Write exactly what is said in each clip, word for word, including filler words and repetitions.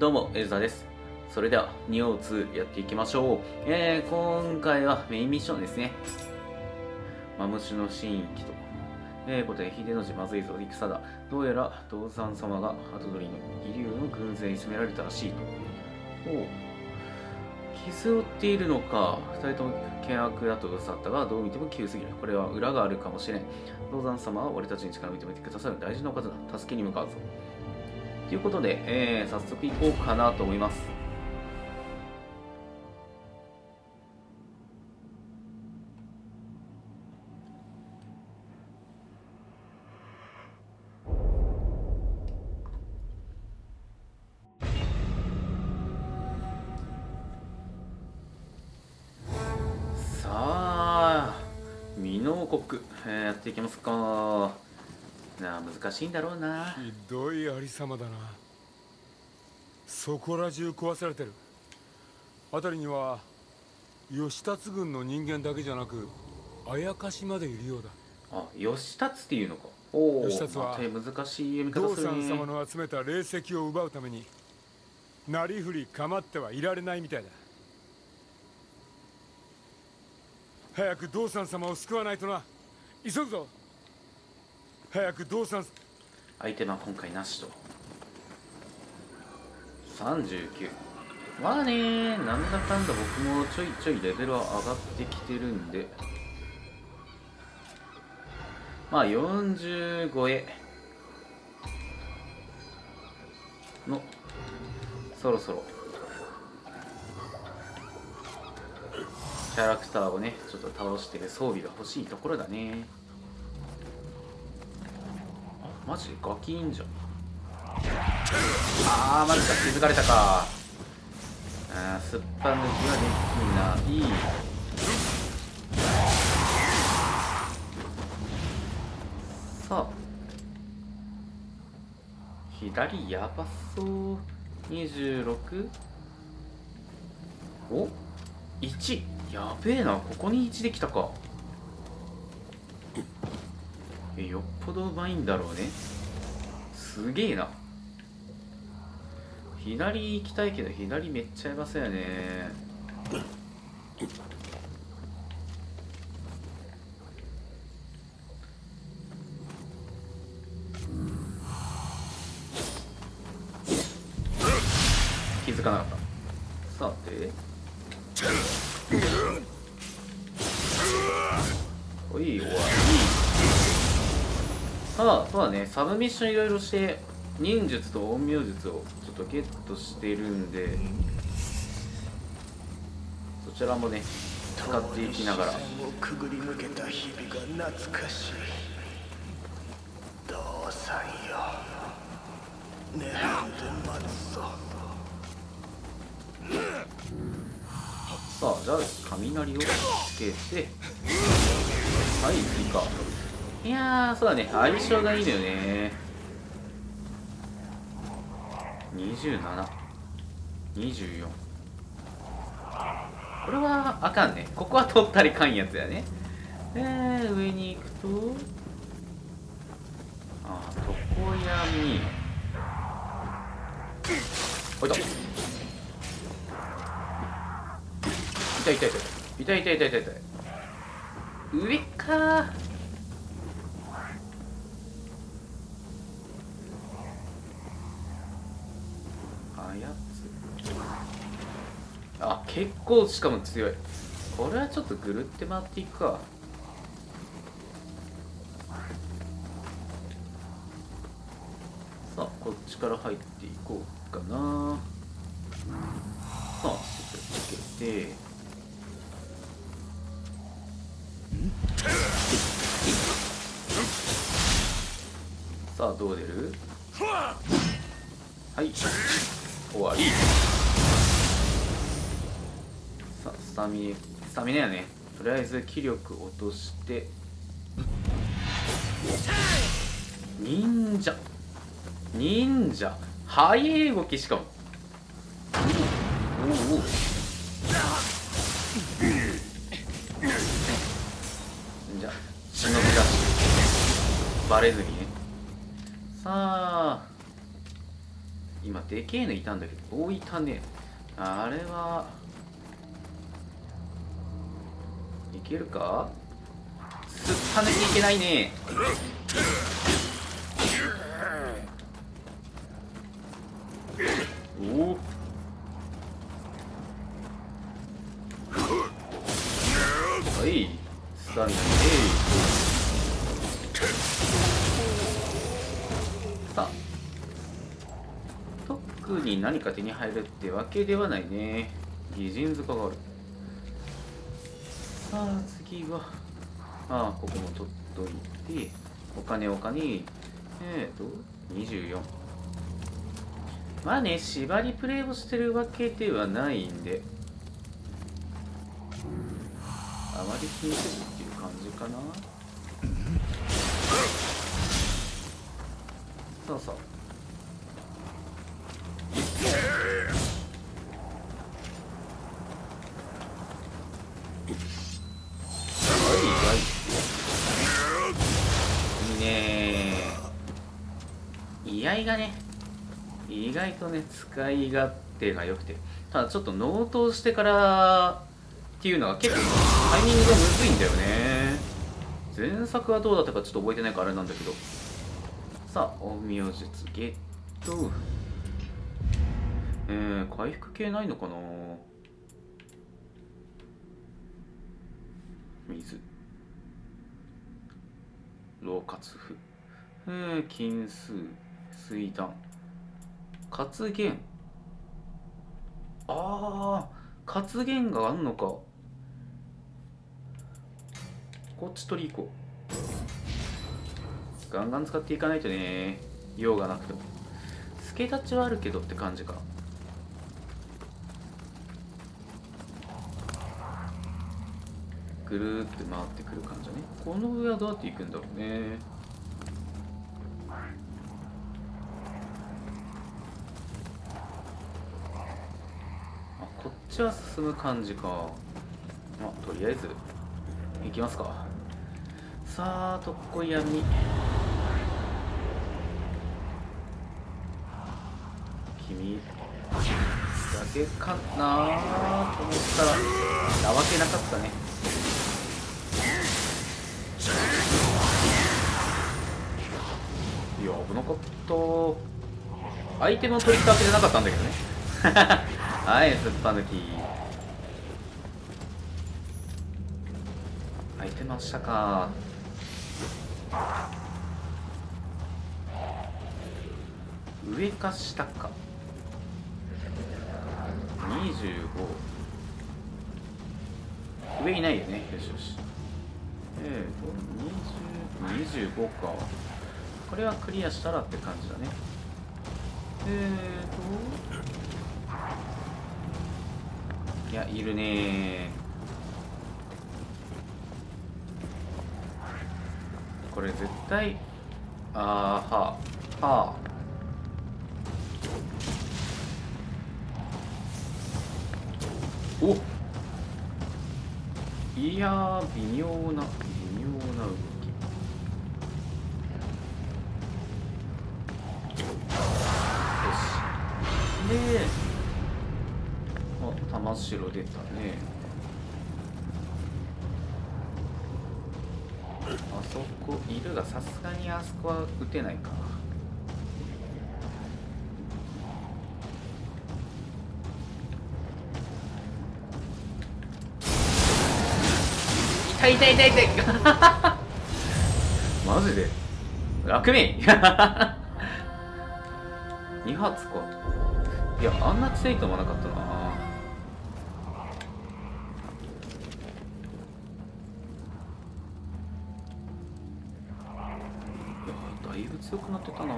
どうも、エルザです。それでは、ニオーツーやっていきましょう。えー、今回はメインミッションですね。マムシの神域と。えー、ことで、秀の字まずいぞ、戦だ。どうやら、道山様が後取りの義龍の軍勢に攻められたらしいと。おう。傷を負っているのか。二人とも険悪だと噂ったが、どう見ても急すぎる。これは裏があるかもしれん。道山様は俺たちに力を認めてくださる大事なお方だ。助けに向かうぞ。ということで、えー、早速行こうかなと思います。さあ、ミノー国、えー、やっていきますか。なあ、難しいんだろうな。ひどいありさまだな。そこら中壊されてる。辺りには義達軍の人間だけじゃなく、あやかしまでいるようだ。あ、義達っていうのか。おお、義達は難しい読み方するね。道山様の集めた霊石を奪うためになりふり構ってはいられないみたいだ。早く道山様を救わないとな。急ぐぞ。早くどうさん相手は今回なしとさんじゅうきゅう。まあね、なんだかんだ僕もちょいちょいレベルは上がってきてるんで、まあよんじゅう超えのそろそろキャラクターをね、ちょっと倒してる装備が欲しいところだね。マジガキいんじゃん。あー、マジか、気づかれたか。あー、すっぱ抜きはできない。さあ、左やばそう。にじゅうろく。お、いち。やべえな、ここにいちできたか。よっぽどうまいんだろうね。すげえな。左行きたいけど、左めっちゃやばそうやね。気づかなかった。さて、おいおい。ああ、そうだね。サブミッションいろいろして忍術と陰陽術をちょっとゲットしてるんで、そちらもね使っていきながら。くぐり抜けた日々が懐かしい。どうさんよ、悩んで待つぞ。さあ、じゃあ雷をつけて、はい、いいか。いやー、そうだね、相性がいいのよね。にじゅうなな、にじゅうよん。これはあかんね。ここは取ったりかんやつやね。えー、上に行くと、あー、常闇。おいと、痛い痛い痛い痛い痛い痛い痛い。上かー。あ、結構しかも強い。これはちょっとぐるって回っていくか。さあ、こっちから入っていこうかな。さあ、ちょっとつけて、さあ、どう出る？はい、終わり。さあ、スタミナ、スタミナやね。とりあえず気力落として忍者忍者速い動き。しかもおおお、じゃあ忍び出してバレずにね。さあ、今でけえのいたんだけど、おいたね。あれはいけるか。すったねいけないね。おお、はい、スタミナ、えい。さあ、特に何か手に入るってわけではないね。擬人塚がある。さあ次は、ああ、ここも取っといて、お金お金、えっとにじゅうよん。まあね、縛りプレイをしてるわけではないんで、あまり気にせずっていう感じかな。さあさあ、がね、意外とね使い勝手が良くて、ただちょっと納刀してからっていうのは結構タイミングがむずいんだよね。前作はどうだったかちょっと覚えてないからあれなんだけど。さあ、陰陽術ゲット。えー、回復系ないのかな。水老活符、えー、金数水弾、活言、ああ、活言があんのか。こっち取り行こう。ガンガン使っていかないとね、用がなくても。助太刀はあるけどって感じか。ぐるーって回ってくる感じね。この上はどうやって行くんだろうね。こっちは進む感じか。まあ、とりあえず行きますか。さあ、とっこい闇。君だけかなーと思ったら、なわけなかったね。いや、危なかった。アイテムを取りたわけじゃなかったんだけどね。はい、すっぱ抜き。開いてましたか。上か下か。にじゅうご。上いないよね。よしよし。えーと、にじゅう、にじゅうごか。これはクリアしたらって感じだね。えーと。いや、いるねー。これ絶対、あーはーはー。お、いやー、微妙な微妙な動き。よし。で、玉城出たね。あそこいるが、さすがにあそこは打てないか。痛い痛い痛い痛い。マジで楽め。に発か。いや、あんな強いと思わなかったな。強くなってたな。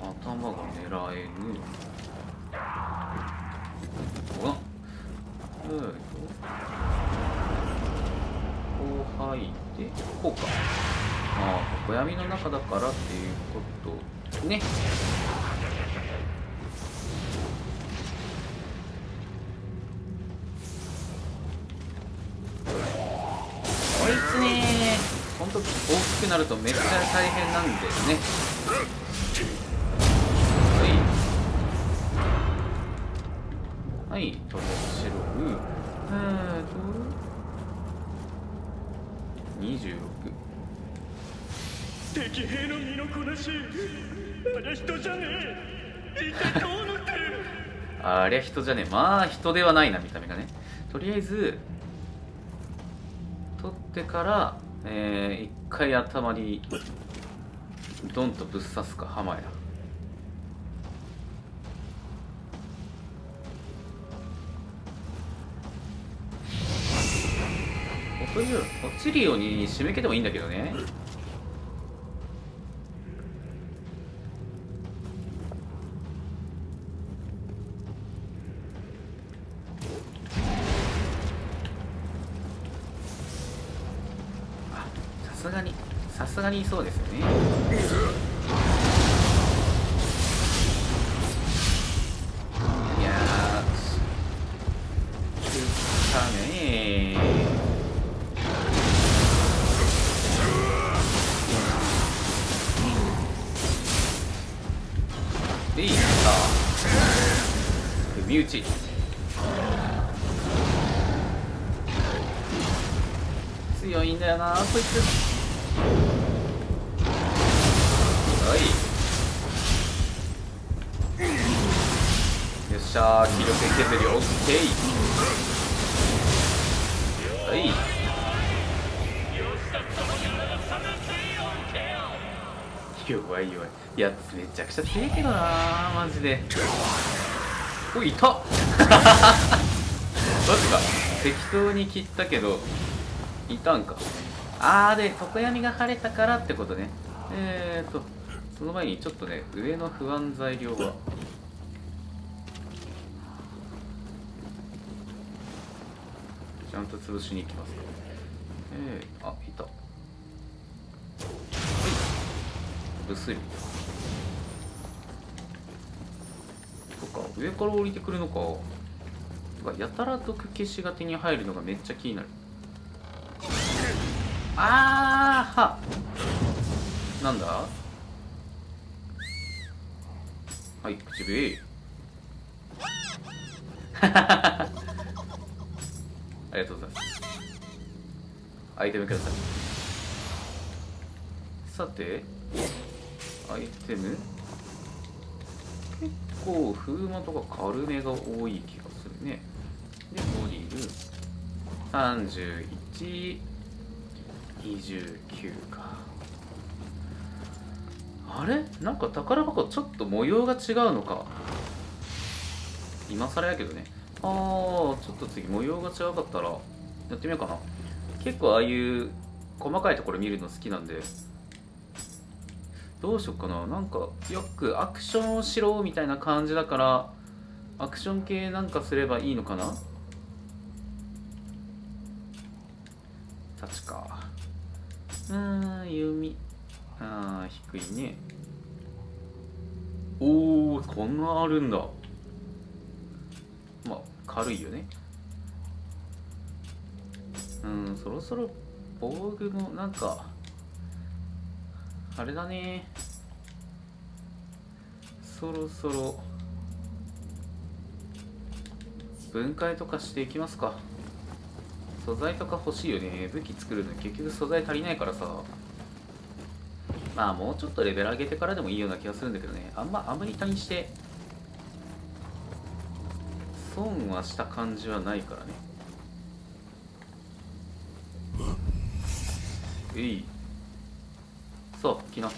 頭が狙えぬ。おっ、えーとこう入ってこうか。ああ、ここ闇の中だからっていうことね。いつね、ほんと大きくなるとめっちゃ大変なんだよね。はいはい、と面白い。えーとにじゅうろく、敵兵の身のこなし、ありゃ人じゃねえ、一体どうなってる。ありゃ人じゃねえ、まあ人ではないな、見た目がね。とりあえず取ってから、えー、一回頭にドンとぶっ刺すか、浜や。落ちるように締め切ってもいいんだけどね。さすがに、さすがにそうですよね。いやー、くったねー。で、いった組打ち。強いんだよな、こいつ。はい。よっしゃー、気力削り、オッケー。はい。弱い弱い。いや、めちゃくちゃ強いけどな、マジで。おい、いた。マジか、適当に切ったけど。いたんか。あー、で常闇が晴れたからってことね。えーとその前にちょっとね、上の不安材料はちゃんと潰しに行きますか。えー、あ、いた。はい、ブスリとか上から降りてくるのか。やたら毒消しが手に入るのがめっちゃ気になる。あーは、なんだ。はい、口笛。ありがとうございます。アイテムください。さてアイテム、結構風魔とか軽めが多い気がするね。でボディルさんじゅういち、にじゅうきゅうか。あれ、なんか宝箱ちょっと模様が違うのか。今更やけどね。あー、ちょっと次模様が違かったらやってみようかな。結構ああいう細かいところ見るの好きなんで、どうしよっかな。なんかよくアクションをしろみたいな感じだから、アクション系なんかすればいいのかな。タッチか。うーん、弓。ああ、低いね。おお、こんなあるんだ。まあ、軽いよね。うん、そろそろ防具も、なんか、あれだね。そろそろ、分解とかしていきますか。素材とか欲しいよね。武器作るのに結局素材足りないからさ。まあもうちょっとレベル上げてからでもいいような気がするんだけどね。あんまあんまり他にして損はした感じはないからね。えい、そう、来な。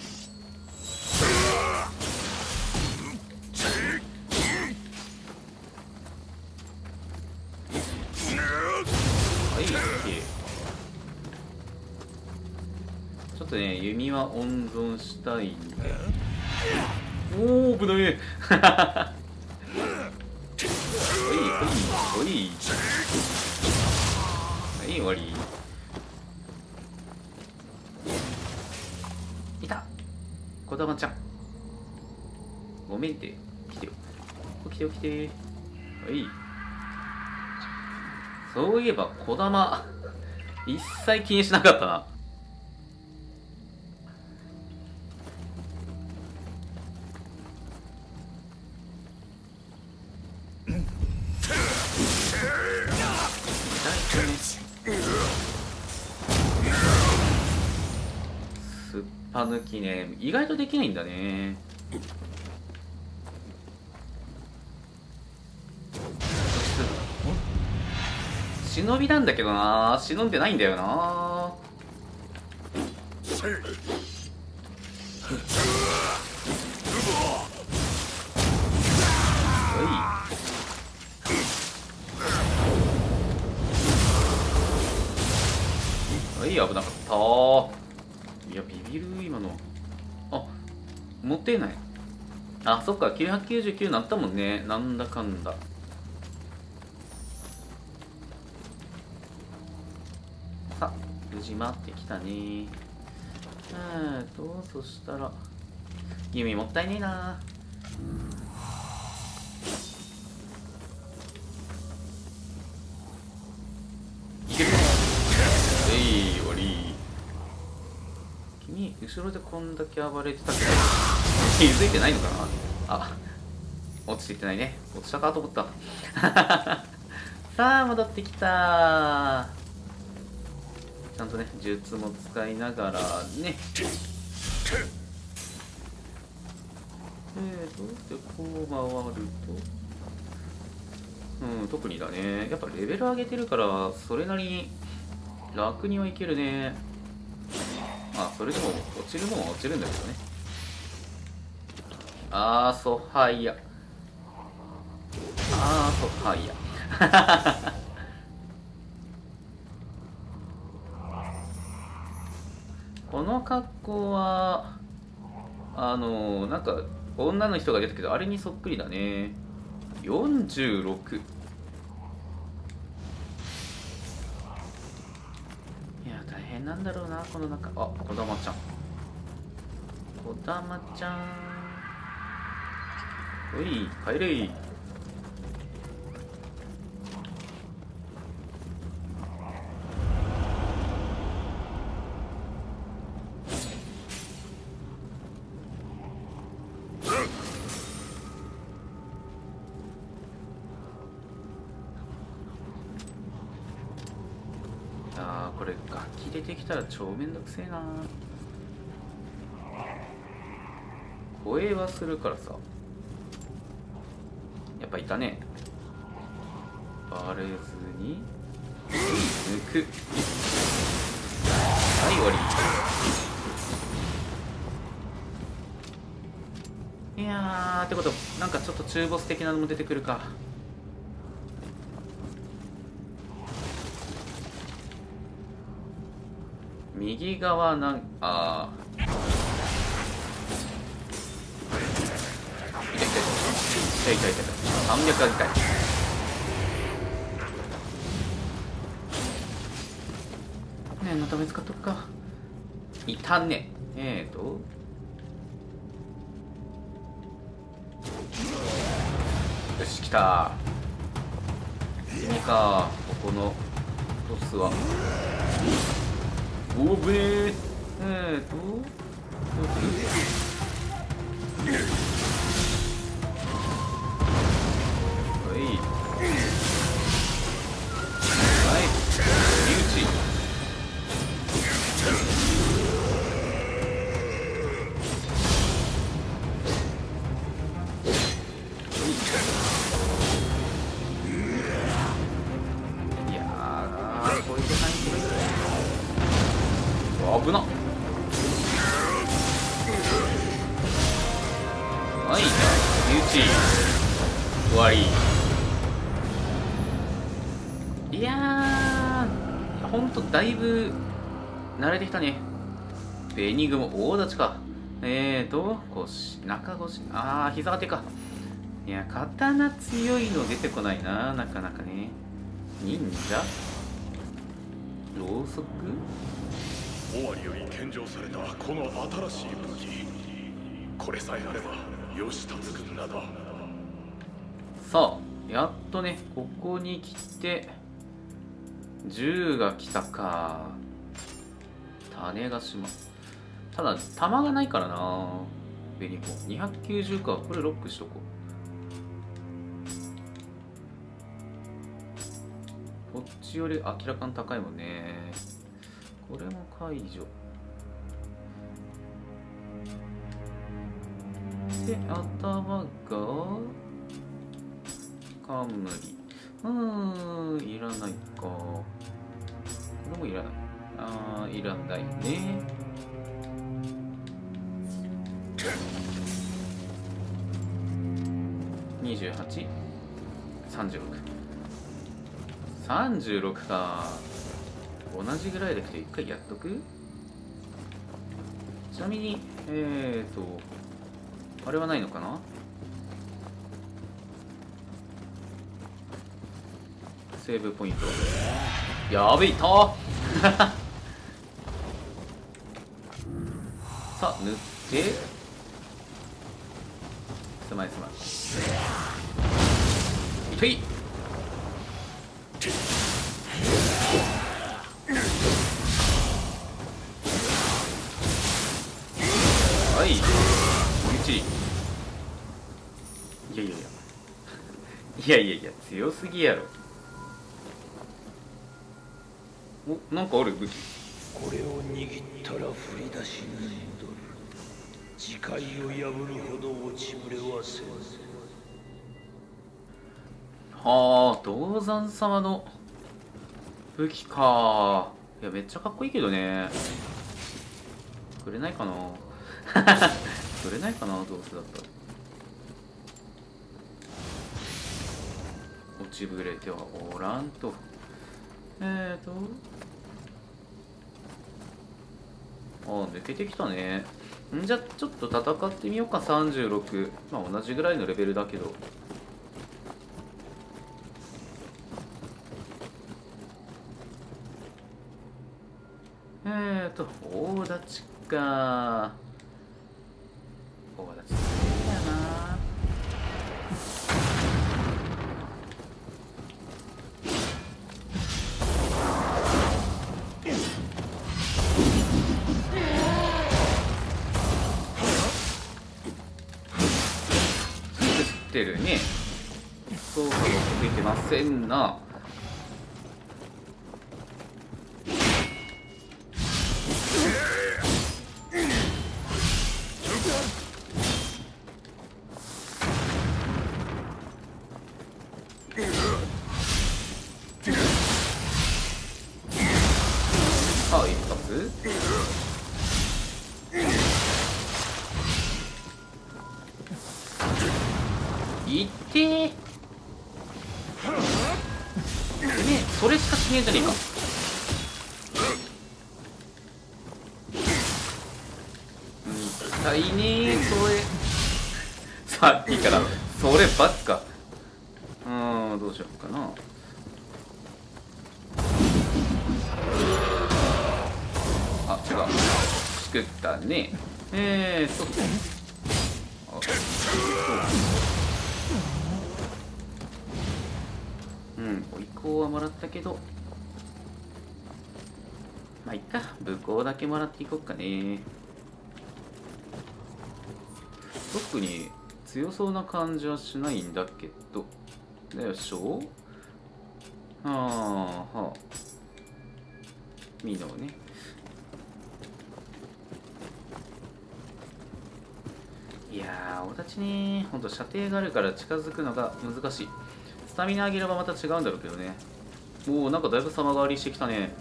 ちょっとね、弓は温存したいんで。おお、ぶどい。おいおいおい。はい、終わり。いた。こだまちゃん。ごめんって、来てよ。来てよ、来て。はい。そういえば、こだま。一切気にしなかったな。すっぱ抜きね、意外とできないんだね。忍びなんだけどな、忍んでないんだよな。はいはい、危なかった。いや、ビビる今の。あ、持ってない。あ、そっか、きゅうひゃくきゅうじゅうきゅうになったもんね、なんだかんだ。無事待ってきたねー。えーと、そしたら弓もったいねえなー。いける。えい、終わり。君、後ろでこんだけ暴れてたけど気づいてないのかな。あ、落ちていってないね。落ちたかと思ったさあ戻ってきたー。ちゃんとね、術も使いながらね。えーと、で、こう回ると。うん、特にだね。やっぱレベル上げてるから、それなりに楽にはいけるね。まあ、それでも落ちるもんは落ちるんだけどね。あー、ソハイヤ。あー、ソハイヤ。はははは。この格好はあのなんか女の人が出たけど、あれにそっくりだね。よんじゅうろく。いや大変なんだろうなこの中。あ、こだまちゃん、こだまちゃん、おい帰れい。これ楽器出てきたら超めんどくせえな。声はするからさ。やっぱいたね。バレずに抜く。はい終わり。いやーってこと、なんかちょっと中ボス的なのも出てくるか。右側なんか、ああ。痛い痛い痛い痛い痛い。さんびゃくが痛い。念のため使っとくか。いたね。えーと。よし、来た。君か、ここのボスは。おぶねー。えーとどうする。はいはい、身内。いやーこういうことないんですよ。危なっ。はい、身内終わり。いやーほんとだいぶ慣れてきたね。ベニグモ大立ちか。えーと腰、中腰、あー膝当てか。いや刀強いの出てこないな、なかなかね。忍者ろうそく。尾張より献上されたこの新しい武器、これさえあれば義達軍など。さあやっとねここに来て、じゅうが来たか。種ヶ島。ただ、弾がないからな。紅子。にひゃくきゅうじゅうか。これロックしとこう。こっちより明らかに高いもんね。これも解除。で、頭が。冠。うーん、いらないか。これもいらない。あー、いらないね。にじゅうはち、さんじゅうろく。さんじゅうろくか。同じぐらいだけど、一回やっとく?ちなみに、えーと、あれはないのかな?セーブポイントやべえたさあ塗ってすまいすまいといはいうちいやいやいやいやいやいや強すぎやろ。お、なんかある武器。これを握ったら振り出しに戻る。誓いを破るほど落ちぶれはせん。はあ、銅山様の武器か。いや、めっちゃかっこいいけどね。くれないかなくれないかな、どうせだったら。落ちぶれてはおらんと。えーとああ抜けてきたね。んじゃちょっと戦ってみようか。さんじゅうろく、まあ同じぐらいのレベルだけど、えーと大立ちか。大立ちだよな。てるね。そうか、ついてませんな。さあ一発。いってー。ねそれしかしねえじゃねえか。痛いねえそれ。さっきからそればっか。うーん、どうしようかな。あ、違う。作ったね。えーと。あ、そう。うん、お意向はもらったけど、まあいっか、武功だけもらっていこうかね。特に強そうな感じはしないんだけど。よいしょ。はあはあミノね。いやー俺たちねほんと射程があるから近づくのが難しい。スタミナ上げればまた違うんだろうけどね。おお、なんかだいぶ様変わりしてきたね。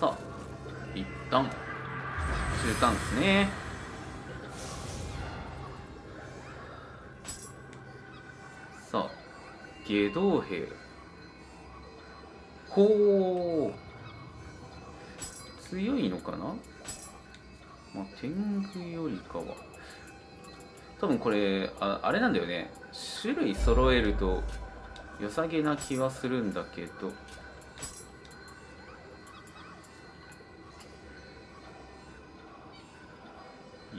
さあ一旦中間ですね。さあ下道兵ほう強いのかな。まあ天狗よりかは多分これ あ, あれなんだよね。種類揃えると良さげな気はするんだけど、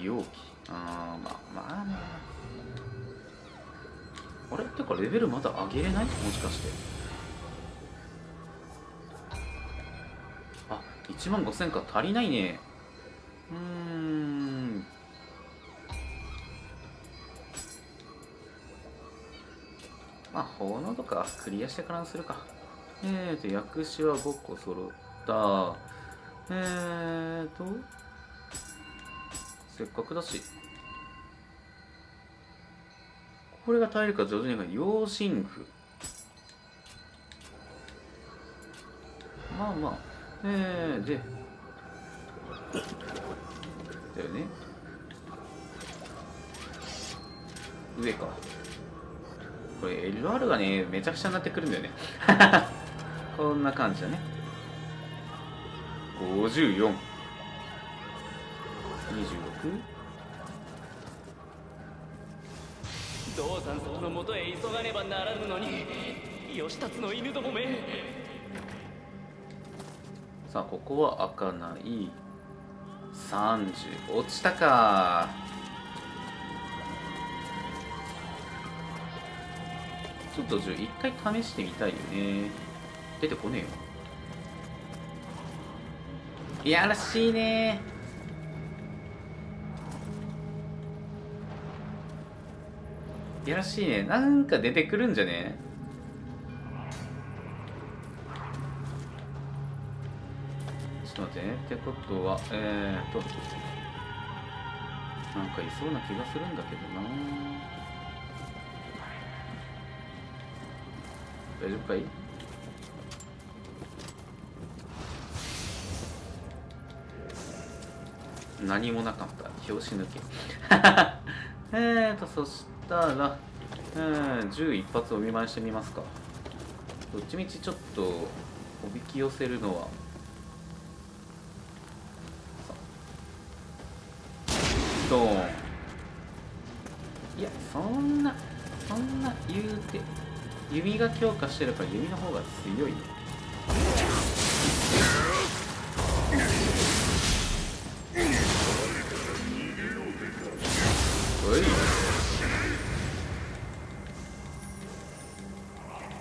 容器、あーまあまあね。あれってかレベルまだ上げれない?もしかして。いちまんごせんか足りないね。うーん。まあ、炎とかクリアしてからするか。えーと、薬師はごこ揃った。えーと、せっかくだし。これが耐えるか徐々にか、陽神符。まあまあ、えー、で、だよね。上か。これ、エルアール がね、めちゃくちゃになってくるんだよね。こんな感じだね。ごじゅうよん。にじゅうろく。道山様のもとへ急がねばならぬのに、義達の犬どもめ。さあ、ここは開かない。さんじゅう落ちたか。ちょっと一回試してみたいよね。出てこねえよ。いやらしいね。いやらしいね。なんか出てくるんじゃね。ちょっと待って。ってことは、えーと、なんかいそうな気がするんだけどな。大丈夫かい？何もなかった。拍子抜け。えーと、そしたら、えー、銃一発お見舞いしてみますか。どっちみちちょっと、おびき寄せるのは、ドーン。いや、そんなそんな言うて弓が強化してるから弓の方が強いよ。おい。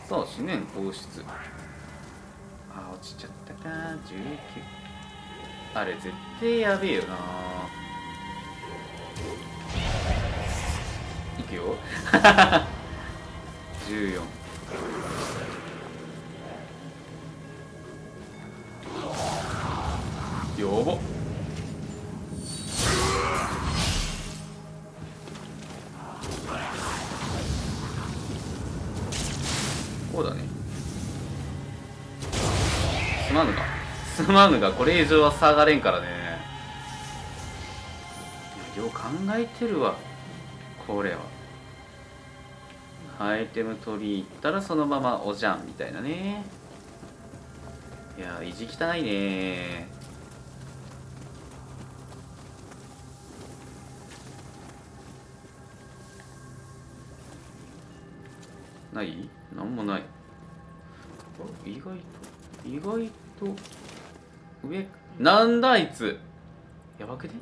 さあ、思念放出。あ、落ちちゃったか。じゅうきゅう。あれ絶対やべえよな。じゅうよん。やばっ。こうだね。すまぬがすまぬがこれ以上は下がれんからね。よう考えてるわこれは。アイテム取り入ったらそのままおじゃんみたいなね。いやー、意地汚いねー。ない、なんもない。意外と意外と上。なんだあいつ、やばくね。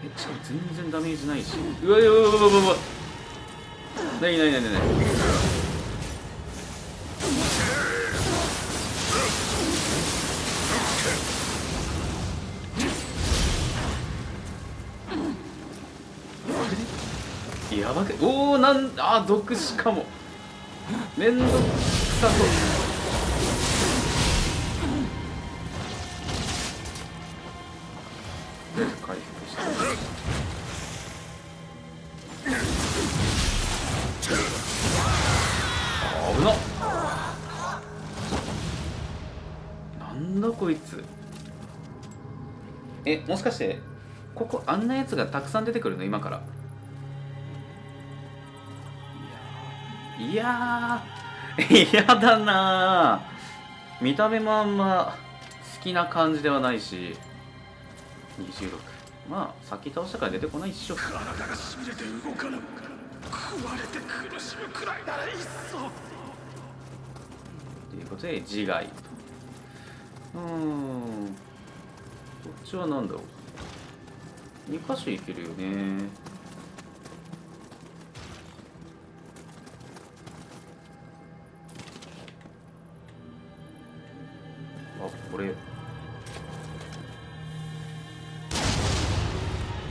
え、ちょっと全然ダメージないし。うわうわうわうわうわうわ。ないないないないない。やばく。おお、なんあ、毒しかも。めんどくさそう。え、もしかしてここあんなやつがたくさん出てくるの今から。いやー、嫌だなー。見た目もあんま好きな感じではないし。にじゅうろく。まあ、さっき倒したから出てこないっしょ。体がしびれて動かなく、食われて苦しむくらいならいっそということで、自害と。うーん、こっちは何だろう。に箇所いけるよね。あ、これ。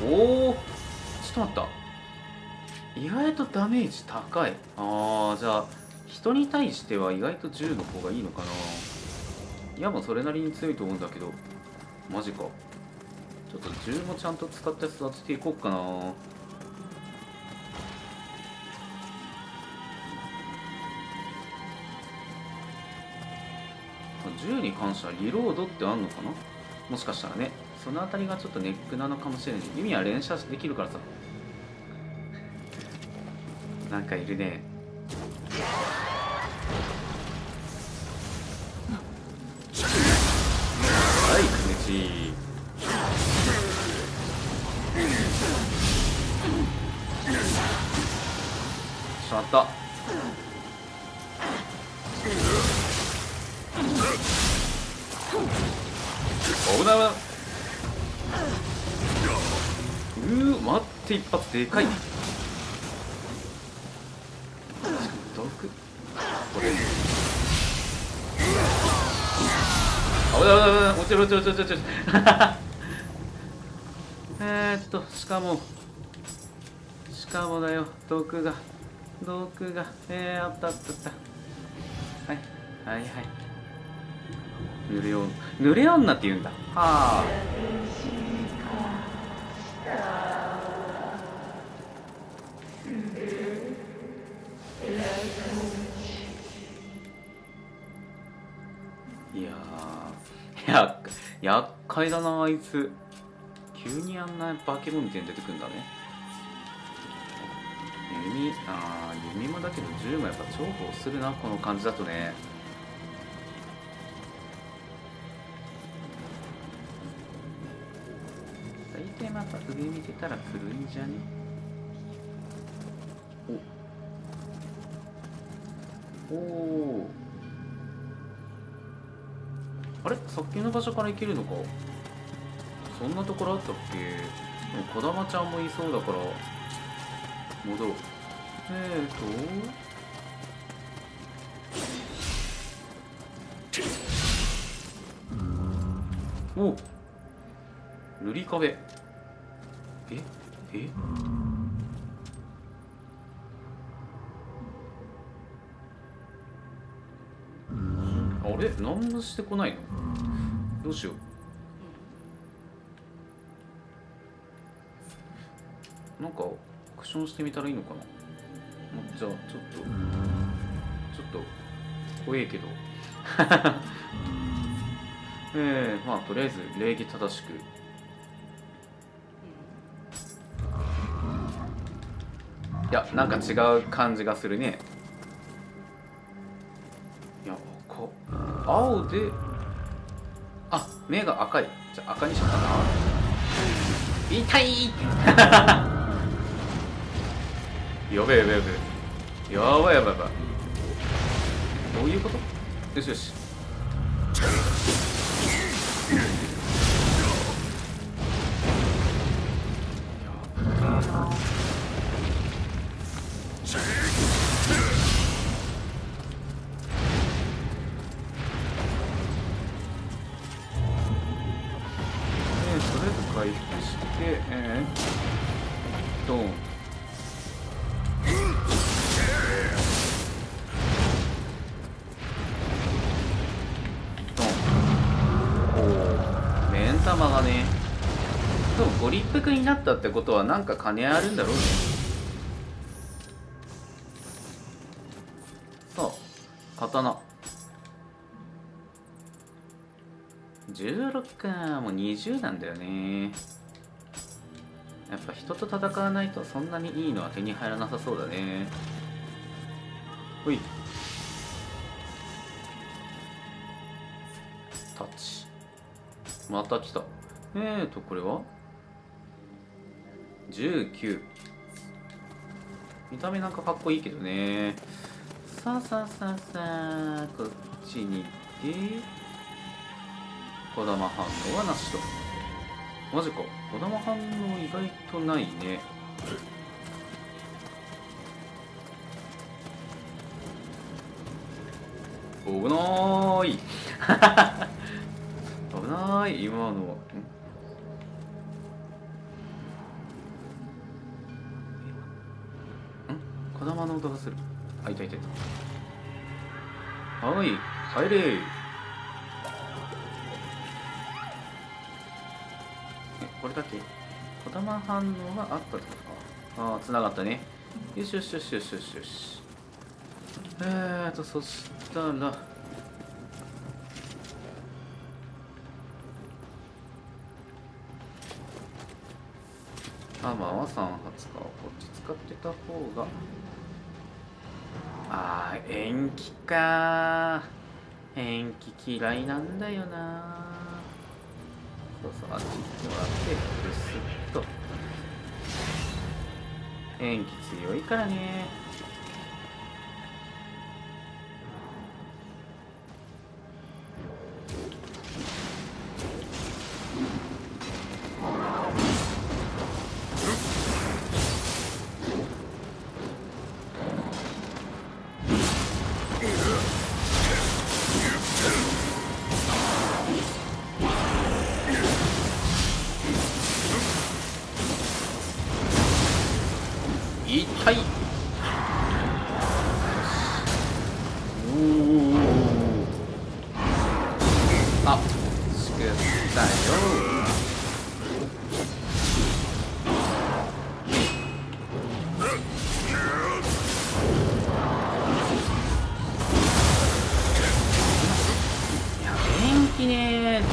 おお、ちょっと待った。意外とダメージ高い。ああ、じゃあ、人に対しては意外とじゅうの方がいいのかな。いや、もうそれなりに強いと思うんだけど。マジか。ちょっと銃もちゃんと使って育てていこうかな。銃に関してはリロードってあんのかな、もしかしたらね。そのあたりがちょっとネックなのかもしれない。意味は連射できるからさ。なんかいるね。はい、くねち。しまった。危ない危ない。うー、待って、一発でかい。確かに毒。これ。危ない危ない危ない。落ちる落ちる落ちる落ちる。えーっと、しかも。しかもだよ、毒が。毒が、えー、あったあったあった。はい、はいはい。濡れ女、濡れ女って言うんだ。はあ。いやー、や厄介だなあいつ。急にあんな化け物みたいに出てくんだね。弓、ああ弓もだけど銃もやっぱ重宝するな、この感じだとね。で、また上見てたら来るんじゃね。おお、あれ、さっきの場所から行けるのか。そんなところあったっけ。でもこだまちゃんもいそうだから戻ろう。えーとお塗り壁。ええ、あれ、何もしてこないの。どうしよう。なんかクションしてみたらいいのかな。じゃあちょっとちょっと怖いけどええー、まあとりあえず礼儀正しく。いや、なんか違う感じがするね。いや、赤、青で、あ、目が赤い。じゃあ赤にしようかな。痛いやべえやべえやべえやばいやばいやばい。どういうこと。よしよし、回復して、えー、ドン。ドン。おお、目ん玉がね。でもご立腹になったってことはなんか金あるんだろうね。さあ、刀。じゅうろくか。もうにじゅうなんだよね。やっぱ人と戦わないとそんなにいいのは手に入らなさそうだね。ほい、タッチ。また来た。えーとこれはじゅうきゅう。見た目なんかかっこいいけどね。さあさあさあさあ、こっちに行って小玉反応はなしと。マジか、小玉反応意外とないね。危ないない今のは。ん？子玉の音がする。あ、いたいたいた。はい、帰れ。え、これだっけ？子玉反応があったってことか。ああ、繋がったね。よしよしよしよしよしよし。えーと、そしたら。アーマーはさん発か。こっち使ってた方が、あー延期かー。延期嫌いなんだよな。そうそう、あっち行ってもらってブスッと。延期強いからね。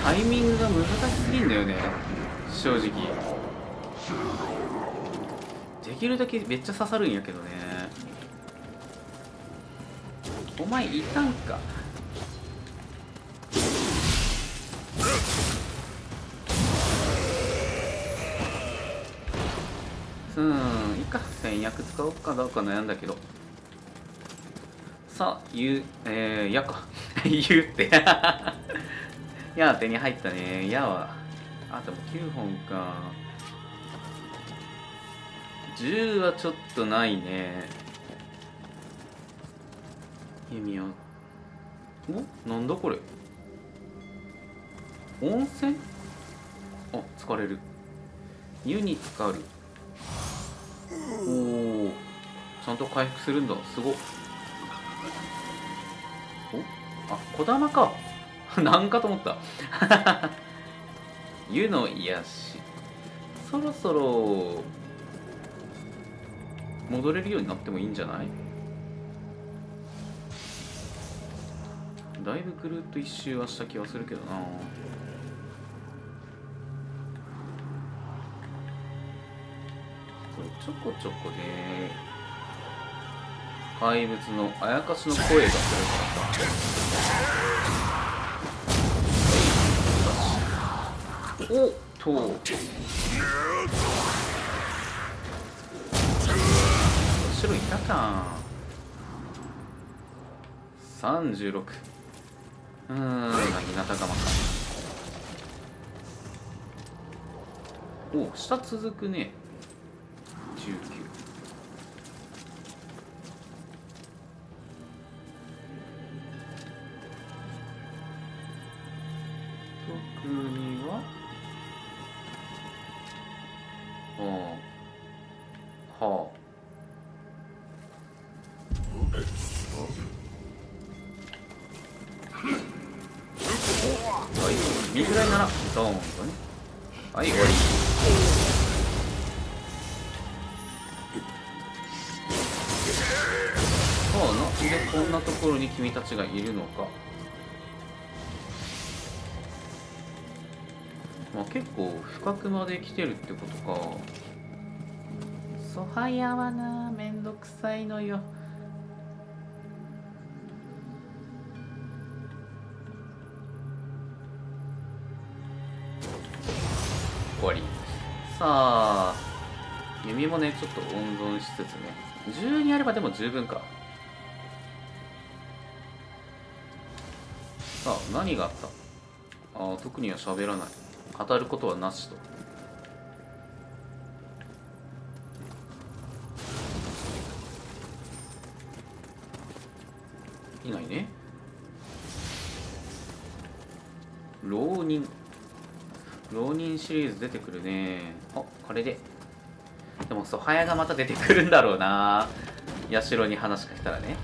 タイミングが難しすぎんだよね、正直。できるだけめっちゃ刺さるんやけどね。お前いたんか。うん、いいか。戦略使おうかどうか悩んだけど。さあ、ゆう、えー、やか。言うって。矢は手に入ったね。矢はあときゅうほんか。じゅうはちょっとないね。弓矢。お、なんだこれ。温泉。あ、疲れる。湯に浸かる。おお、ちゃんと回復するんだ、すごっ。お、あ、小玉か。なんかと思った湯の癒し。そろそろ戻れるようになってもいいんじゃない？だいぶぐるっと一周はした気はするけどな。これちょこちょこで怪物のあやかしの声がするからさ。おっと、よし、白いたか。さんじゅうろく。うーん、なぎなたかまか。お、下続くね。じゅうきゅう。君たちがいるのか。まあ、結構深くまで来てるってことか。そはやはな、めんどくさいのよ。終わり。さあ、弓もね、ちょっと温存しつつね。じゅうにあればでも十分か。さあ、何があった？ああ、特には喋らない。語ることはなしと。いないね。浪人。浪人シリーズ出てくるね。あ、これで。でも、ソハヤがまた出てくるんだろうな。社に話しかけたらね。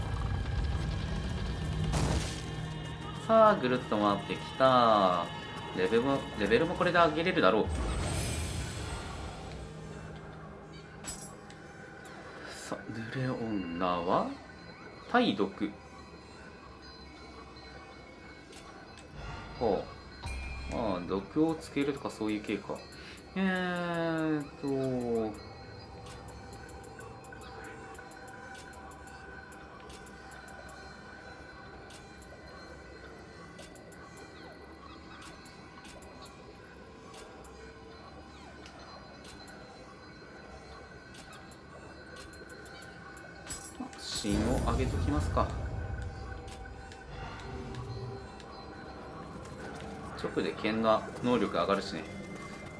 さあ、ぐるっと回ってきた。レベルも、レベルもこれで上げれるだろう。さあ、濡れ女は体毒。はあ、ああ、毒をつけるとかそういう系か。えーっと、芯を上げてきますか。直で剣の能力上がるしね。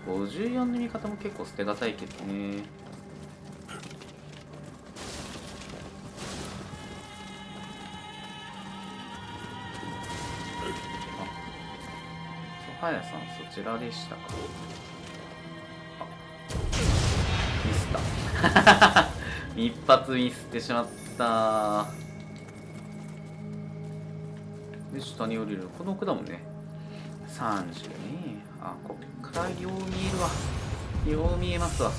ごじゅうよんの味方も結構捨てがたいけどね。あ、ソハヤさんそちらでしたか。あ、ミスった一発ミスってしまった。で下に降りるこの奥だもんね。さんじゅうに、あ、こっからよう見えるわ、よう見えますわ。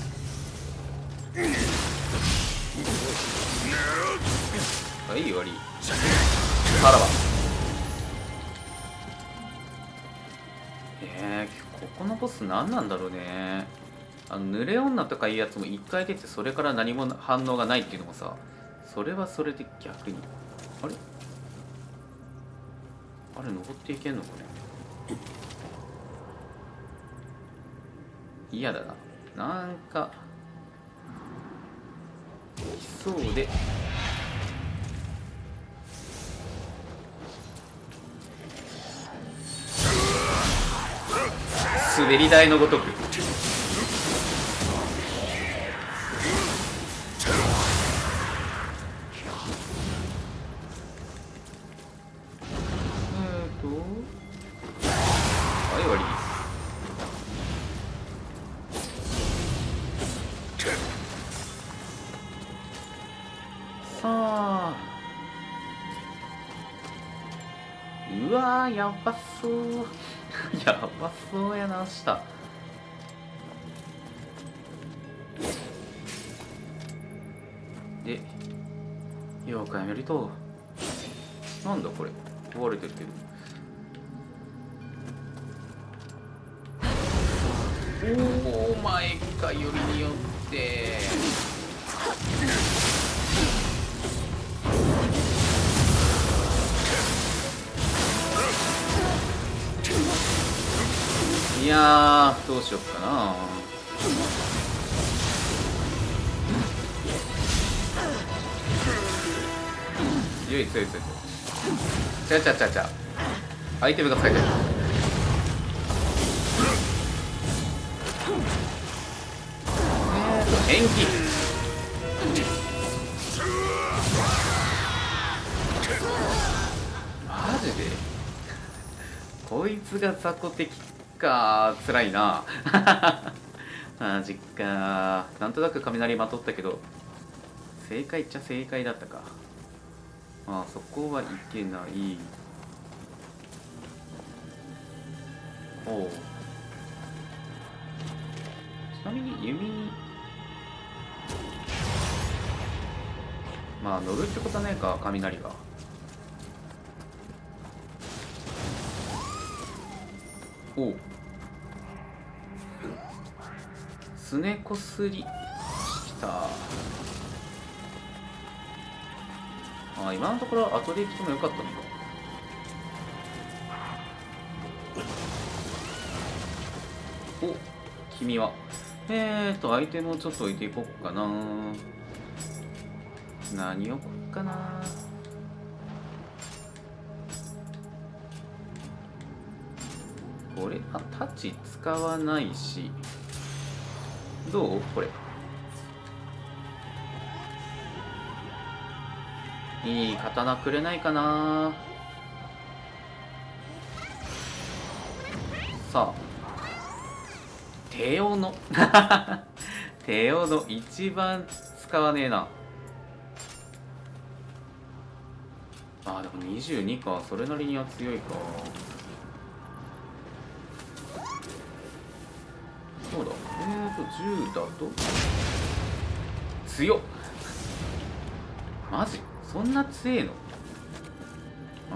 はい、終わり。さらば。えー、ここのボス何なんだろうね。あの濡れ女とかいうやつもいっかい出てそれから何も反応がないっていうのもさ、それはそれで逆にあれあれ登っていけんのこれ嫌だな。なんか来そうで、滑り台のごとくやばそう。やばそうやな。下でよくやめると、なんだこれ壊れてるけど。おお前かよりによっていやー、どうしよっかな。強い強い強い強い。ちゃちゃちゃちゃ、アイテムが使えてる。えーと延期。マジでこいつが雑魚的か、辛いな。マジか。なんとなく雷まとったけど正解っちゃ正解だったか。まあそこはいけない。おお、ちなみに弓、まあ乗るってことはないか、雷が。おお、すねこすりきた。あ、今のところ後で行ってもよかったのか。お、君はえーとアイテムをちょっと置いていこうかな。何を置こうかな。これ、あ、タッチ使わないし、どうこれいい刀くれないかな。さあ手斧の手斧の一番使わねえな。あーでもにじゅうにか、それなりには強いか。そうだ、えーとじゅうだと強っ。マジそんな強えの？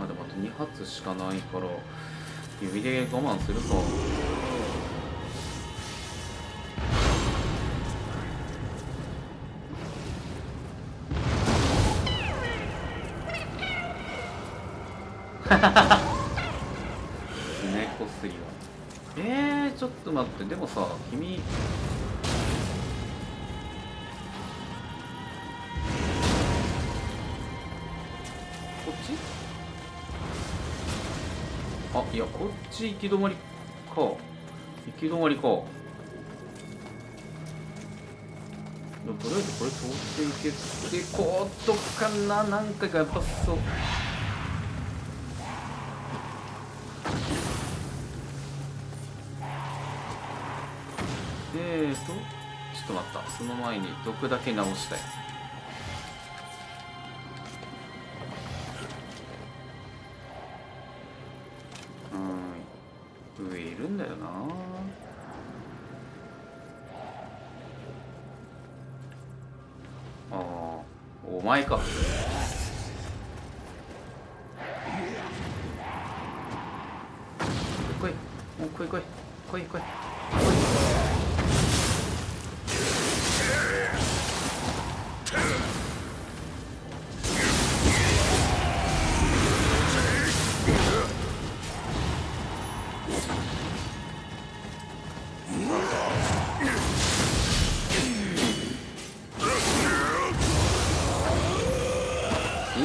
あーでもあとに発しかないから指で我慢するか。猫すりはえー、ちょっと待って、でもさ君こっち、あいやこっち行き止まりか、行き止まりか。でもとりあえずこれ通っていけってことかな。何回かやっぱそうえーと、ちょっと待った、その前に毒だけ直したい。うーん、上いるんだよな。ああ、お前か。来い、もう来い来い来い来い来い。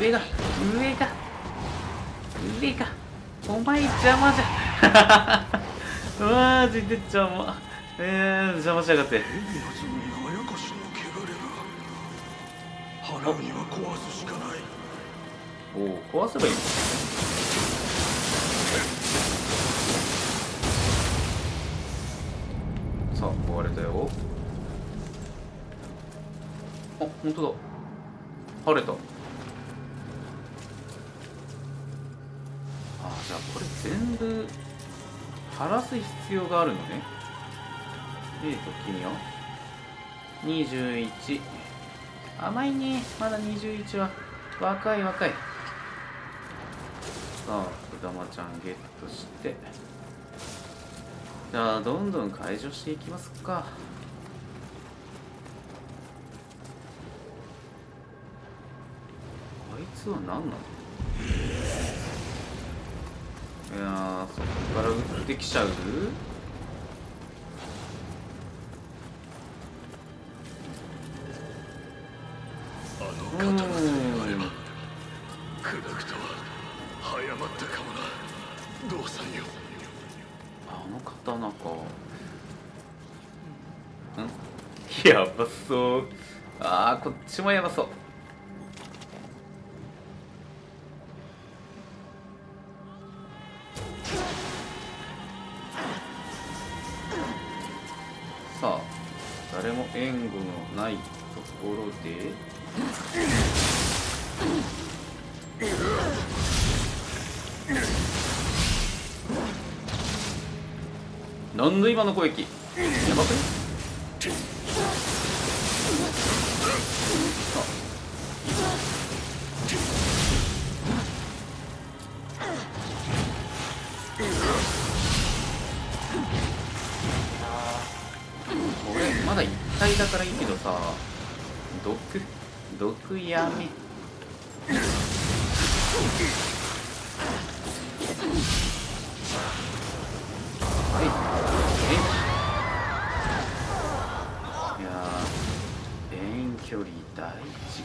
上が上が上がお前邪魔じゃマジで邪魔、えー、邪魔しやがって。おお壊せばいい。さあ壊れたよ。あ本当だ晴れた。じゃあこれ全部晴らす必要があるのね。えーと君はにじゅういち甘いね。まだにじゅういちは若い若い。さあくだまちゃんゲットして、じゃあどんどん解除していきますか。あいつは何なの？いやー、そこから打ってきちゃう？あの刀さえあれば砕くとは早まったかもな。どうされよ。あの刀か。ん？やばそう。あー、こっちもやばそう。さあ誰も援護のないところでなんだ今の攻撃やばくね。まだ一体だからいいけどさ、毒毒やめ。はい。いやー、遠距離大事。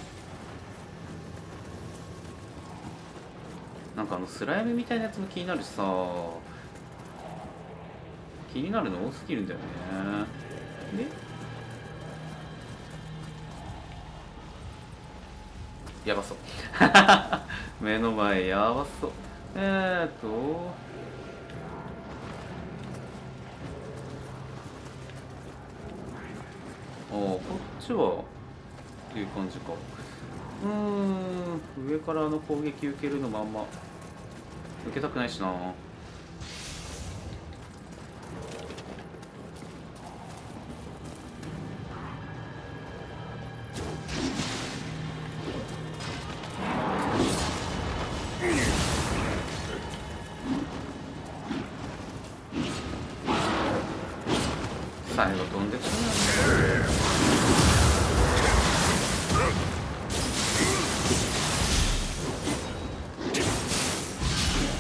なんかあのスライムみたいなやつも気になるしさ、気になるの多すぎるんだよね。ね。やばそう目の前やばそう。えーっとああ、こっちはっていう感じか。うーん、上からの攻撃受けるのもあんま受けたくないしな。最後飛んでくる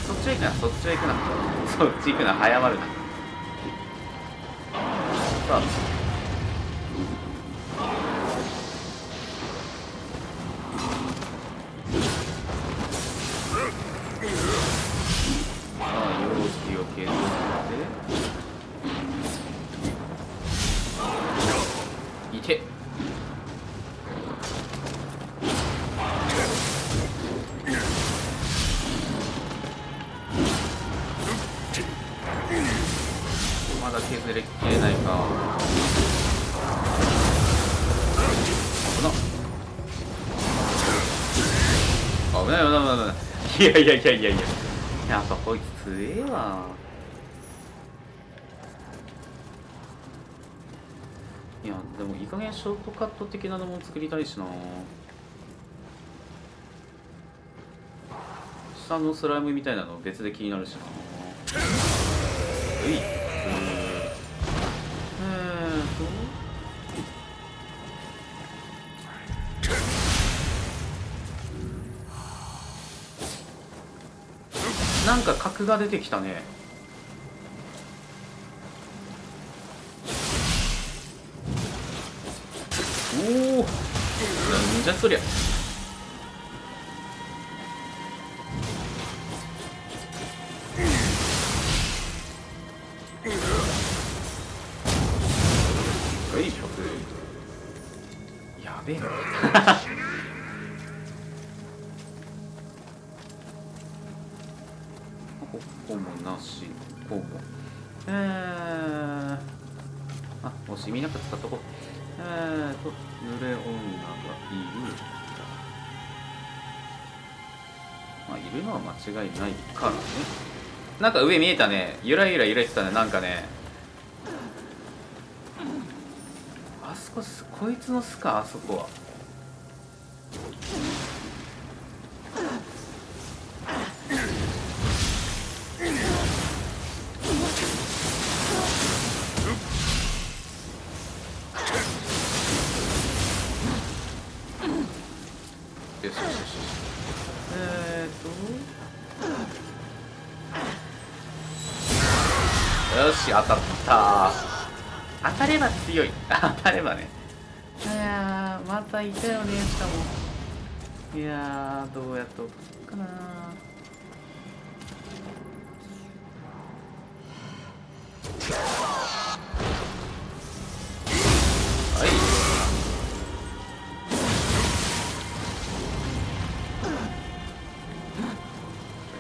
そっちへ行くな、そっちへ行くな、そっち行くな、早まるな。さあさあ、容器を計算してまだ削れきれないか。危ない危ない危ない危ない。いやいやいやいやいや。やっぱこいつ強えわ。いやでもいい加減ショートカット的なのも作りたいしな。下のスライムみたいなの別で気になるしな。うい、うん、えーとなんか角が出てきたね。おお、なんじゃそりゃ。はい、ひゃく。やべえな。ここもなし、ここも。えー、あ、惜しみなく使っとこう。えーと、濡れ女がいる。まあ、いるのは間違いないからね。なんか上見えたね。ゆらゆら揺れてたね、なんかね。あそこ、こいつの巣か、あそこは。よしよしよし。えーとよし、当たった。当たれば強い当たればね。いやー、またいたよね、しかも。いやー、どうやっとくかな。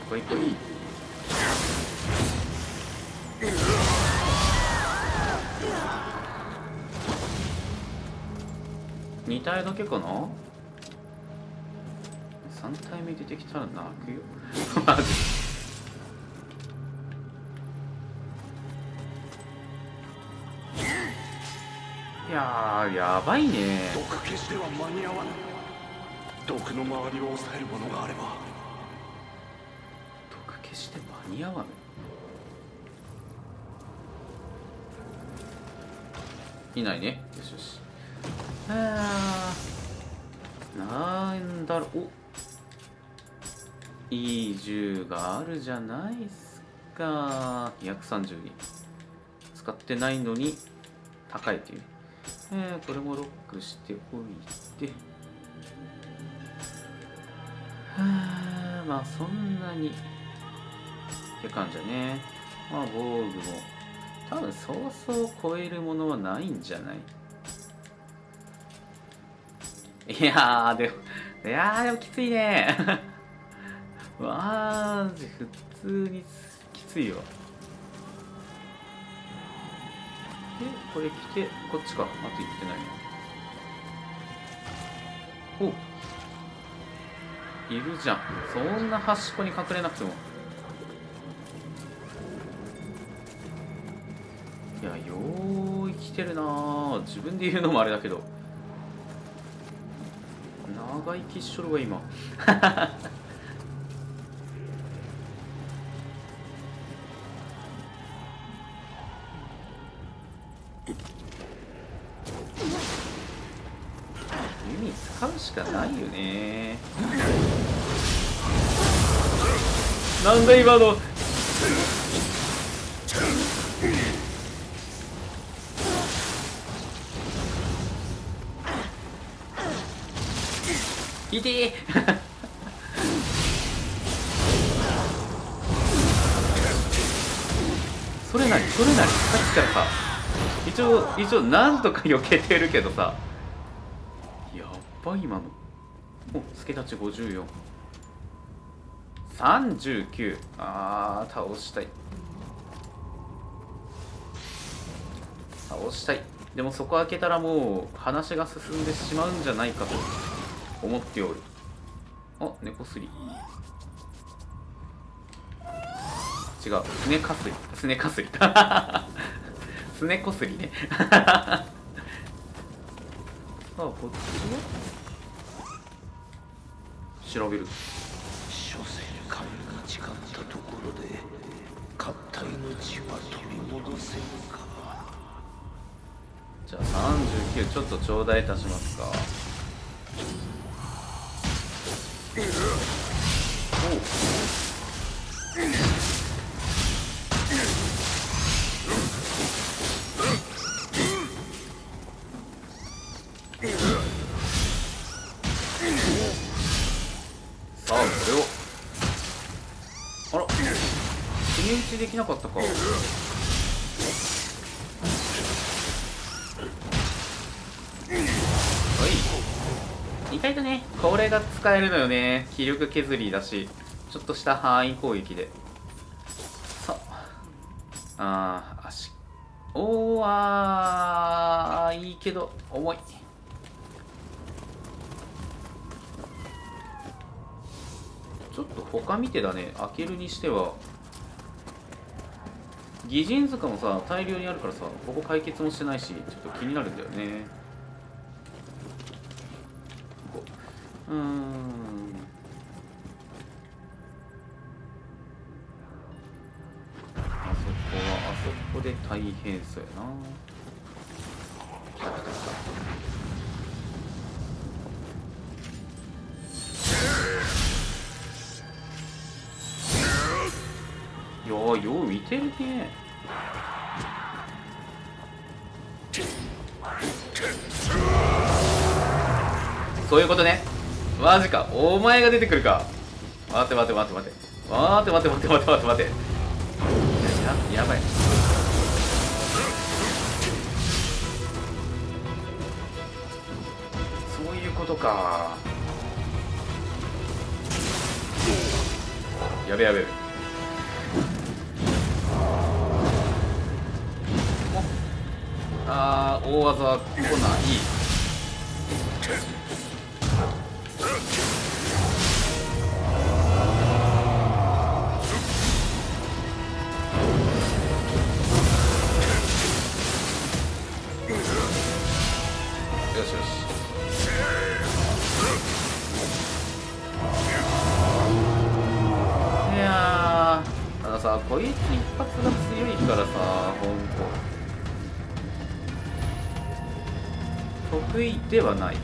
こいこい。に体だけかな。さん体目出てきたら泣くよマジ。いやー、やばいね。毒消しでは間に合わない。毒の周りを抑えるものがあればして間に合わぬ。いないね。よしよし。あー、なんだろう。お、いい銃があるじゃないっすか。にひゃくさんじゅうに使ってないのに高いという。えー、これもロックしておいて。はあ、まあそんなにって感じだね。まあ防具も多分そうそう超えるものはないんじゃない。いやーでもいやーでもきついねマジ普通にきついわ。でこれ来てこっちか。あと行ってないな。おっ、いるじゃん。そんな端っこに隠れなくても。いや、よーい来てるなー。自分で言うのもあれだけど、長生きしとるわ今。弓使うしかないよね。なんだ今の。いてえ。それなりそれなりさっきからさ、一応一応なんとか避けてるけどさ。やっば今の。おっ、助太刀ごじゅうよん、さんじゅうきゅう。あー、倒したい倒したい。でもそこ開けたらもう話が進んでしまうんじゃないかと思っておる。あ、猫すり。違う、すねかすり。すねかすり。すねこすりね。さあ、こっちは調べる。所詮神が誓ったところで、合体の血は取り戻せるか。じゃあ、さんじゅうきゅう、ちょっと頂戴いたしますか。おう、さあこれを、あら、決め打ちできなかったか。意外とね、これが使えるのよね。気力削りだし、ちょっとした範囲攻撃で。さあ、あ、足。おー、あー、いいけど、重い。ちょっと他見てだね、開けるにしては。擬人塚もさ、大量にあるからさ、ここ解決もしてないし、ちょっと気になるんだよね。うーん、あそこはあそこで大変そうやな。来た来た来た。いやー、よう見てるね。そういうことね。マジか、お前が出てくるか。待て待て待て待て待て待て待て待て待て待て。やばい。そういうことか。やべやべ。ああ、大技は来ない。こいつ一発が強いからさ、ほんと得意ではない。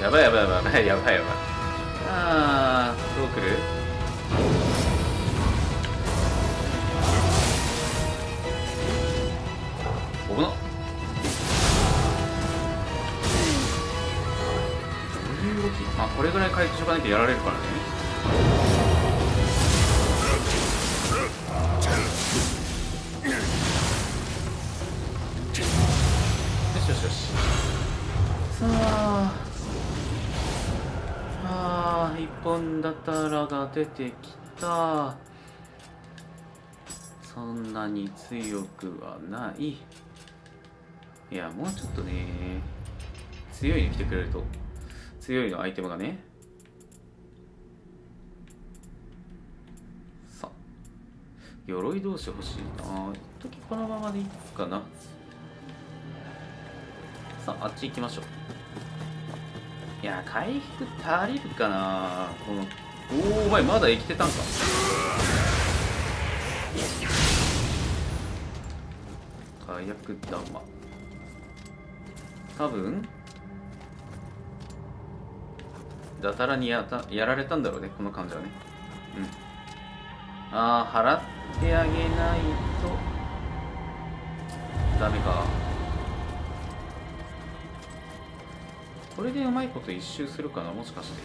やばいやばいやばいやばいやばい。あー、どうくる。おぶなっ。まあ、これぐらい回復しとかないとやられるからね。よしよしよし。さあ、ああ、一本だったらが出てきた。さそんなに強くはない。いや、もうちょっとね、強いの来てくれると、強いのアイテムがね。さあ、鎧同士欲しいな。一時このままでいいかな。さあ、あっち行きましょう。いや、回復足りるかなこの。おー、お前まだ生きてたんか。火薬玉多分だたらにやたやられたんだろうね、この患者はね。うん、ああ、払ってあげないとダメか。これでうまいこと一周するかな、もしかして。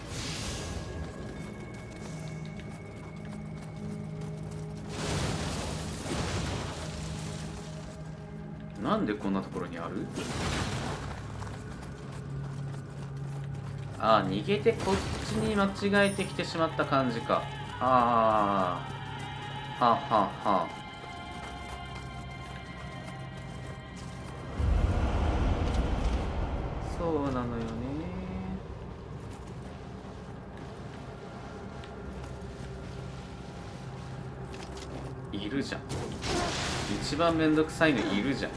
なんでこんなところにある？ああ、逃げてこっちに間違えてきてしまった感じか。ああ、はあはあはあ。そうなのよね。いるじゃん。一番めんどくさいのいるじゃん。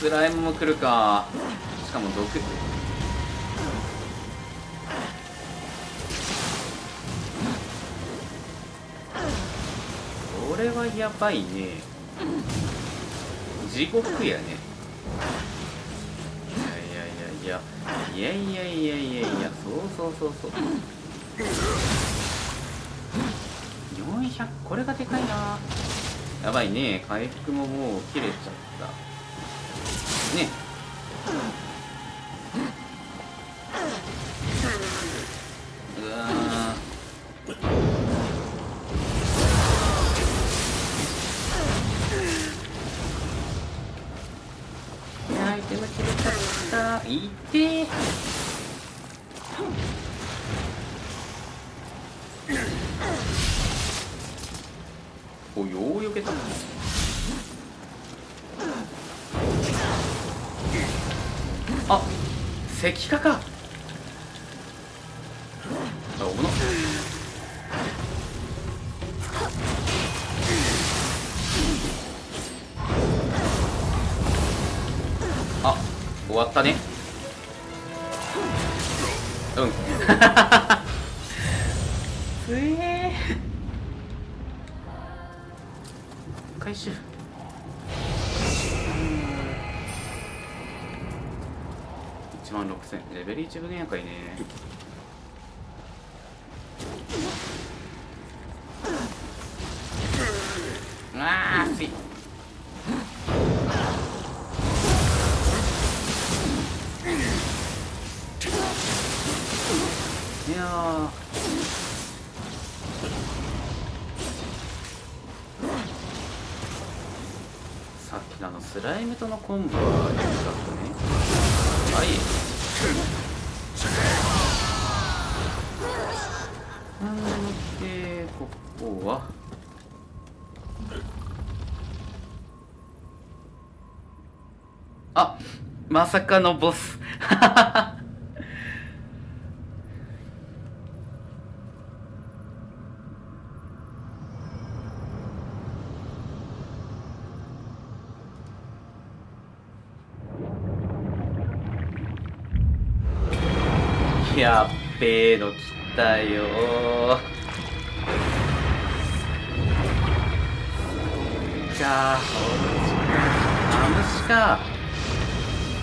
スライムも来るか。しかも毒。これはやばいね。地獄やね。いやいやいやいやいやいやいやいや、そうそうそうそう。よんひゃく、これがでかいな。やばいね、回復ももう切れちゃった。ね、うわー、いや、アイテム切れちゃった。いてー、おい、ようよけた。あ、石化か。あ、おもろ。あ、終わったね。うん。つえー。回収。レベルいち分やかいね。ああ、熱い。いやー、さっきのあのスライムとのコンボは良かったね。はい、うん、で、ここはあ、まさかのボス。やっべえの来たよー。じゃあ、あ、虫か。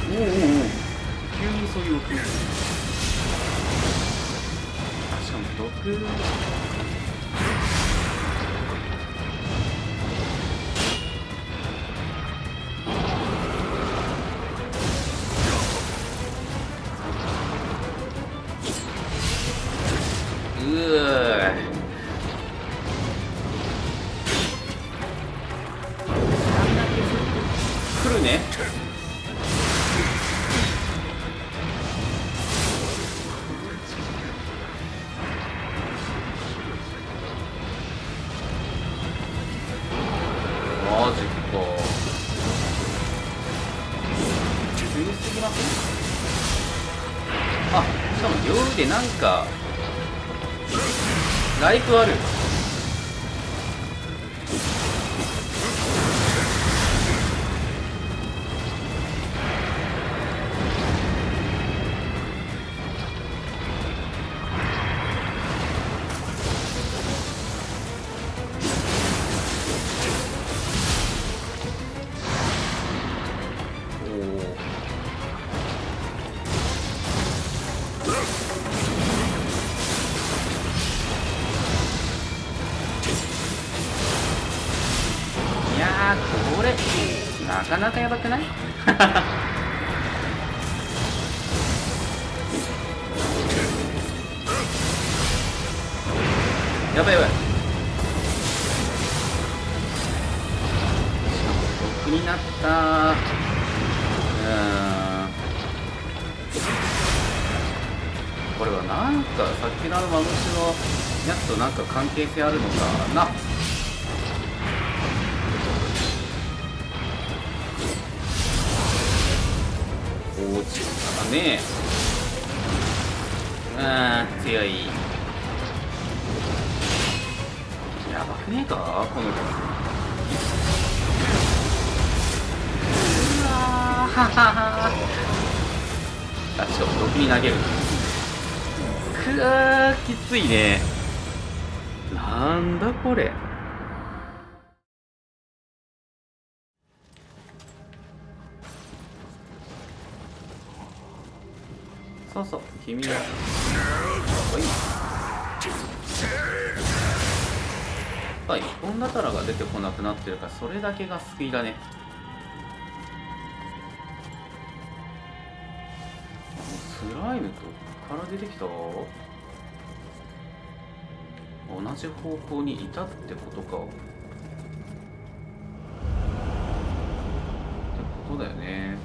おうおうおう、急にそういうお気持ち。しかも毒なんかライフある。なかなかやばくない？やばいやばい。毒になった。うーん。これはなんかさっきのあのマムシのやつとなんか関係性あるのかな。ねえ、あー強い。やばくねえかこの子。うわははは。あ、ちょっと毒に投げる。くわーきついね。なんだこれ。そうそう、君は。はい、女たらが出てこなくなってるから、それだけが救いだね。スライムとから出てきた。同じ方向にいたってことか。ってことだよね。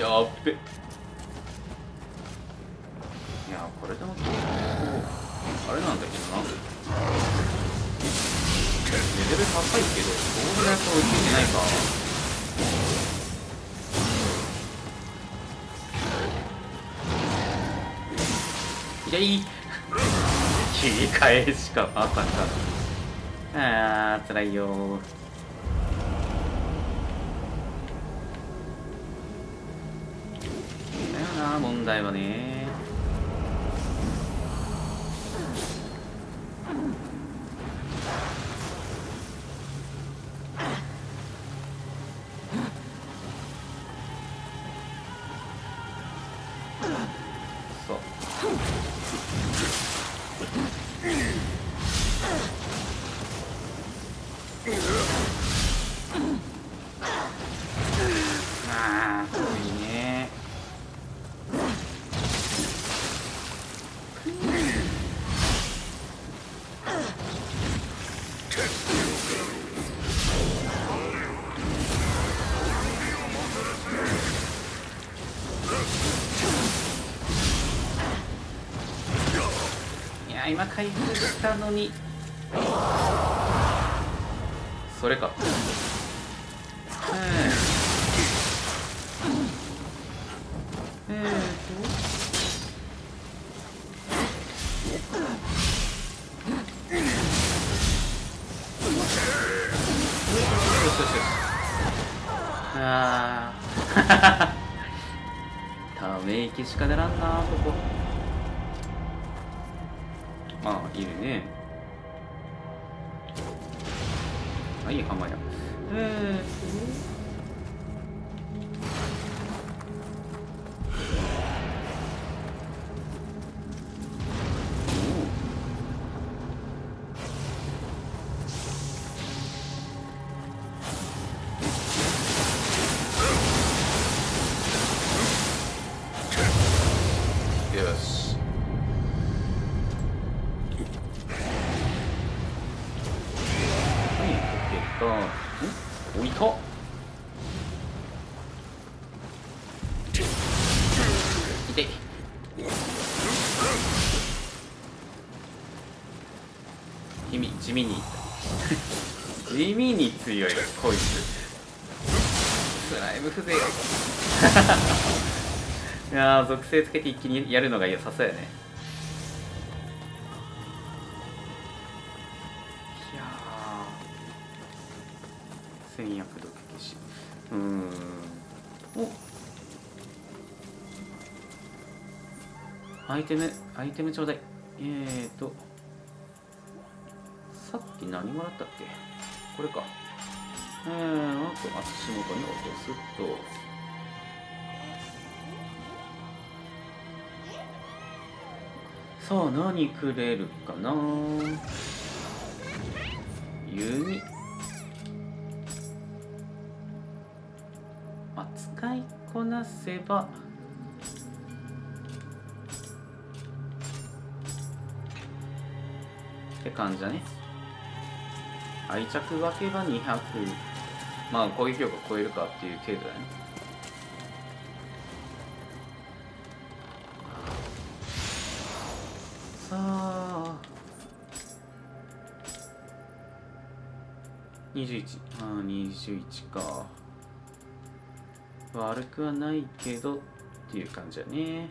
やっべ。いやこれでも結構あれなんだけどな、レベル高いけどどうやって追いついてないか。いやいい切り替えしかまさか。あー辛いよー。問題はね、そうまあこういうね。や今回復したのにそれか、えー、えーとよしよしよし、ああため息しか出らんなここ。ああ、いるね。はい、浜や。えー、よし。おいた。痛い。地味、地味に地味に強いこいつ。スライム風情。いやー、属性つけて一気にやるのが良さそうやね。戦略毒消し、うーん、おアイテムアイテムちょうだい。えーとさっき何もらったっけ、これか。えー、あと足元に落とすと、さあ何くれるかな。弓使いこなせば、って感じだね。愛着分けばにひゃく、まあ攻撃力を超えるかっていう程度だね。さあにじゅういち、ああにじゅういちか。悪くはないけどっていう感じだね。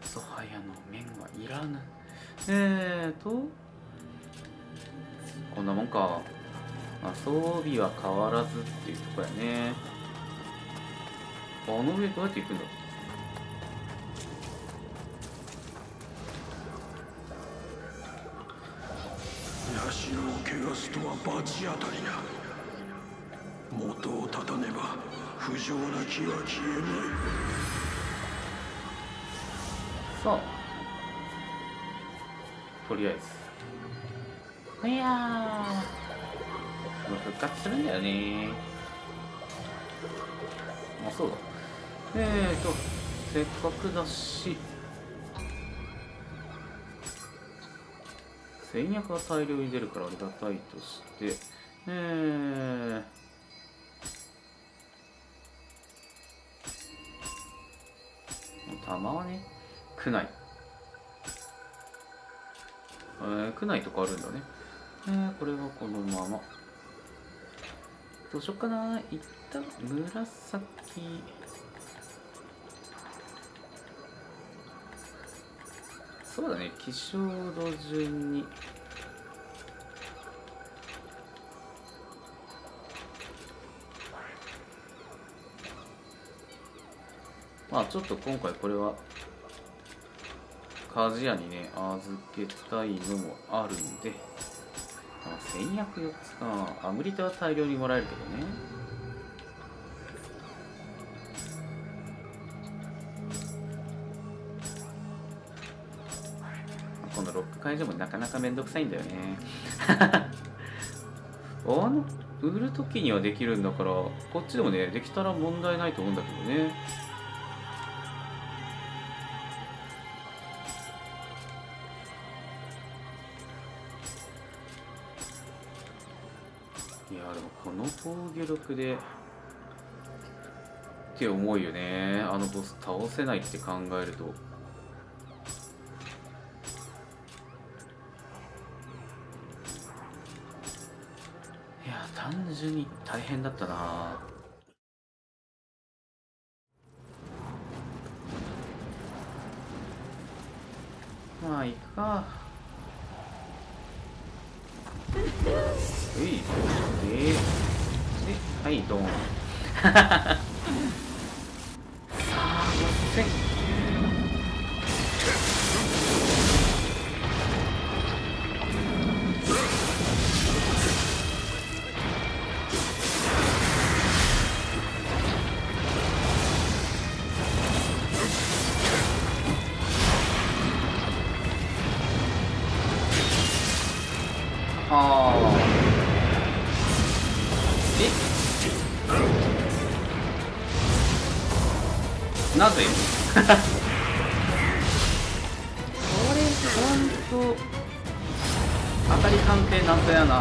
ソハヤの面はいらぬ。えーとこんなもんか。まあ、装備は変わらずっていうとこやね。あの上どうやって行くんだ。社を汚すとは罰当たりだ。元を絶たねば不浄な気は消えない。そうとりあえずいや復活するんだよね。あそうだ、えーとせっかくだし戦略が大量に出るからありがたいとして、えー、弾はね、区内、えー、区内とかあるんだね。えー、これはこのままどうしようかな。一旦紫そうだね、希少度順にまあちょっと今回これは鍛冶屋にね預けたいのもあるんで、あ戦略よっつか。あ無理とは大量にもらえるけどね。このロック解除もなかなかめんどくさいんだよね。あの売るときにはできるんだからこっちでもねできたら問題ないと思うんだけどね。いやでもこの防御力でけ重いよね、あのボス倒せないって考えると。いや単純に大変だったな。まあ行くか。ういでではいドン。さあごっつい。なぜこれちゃんと当たり判定なんだよな。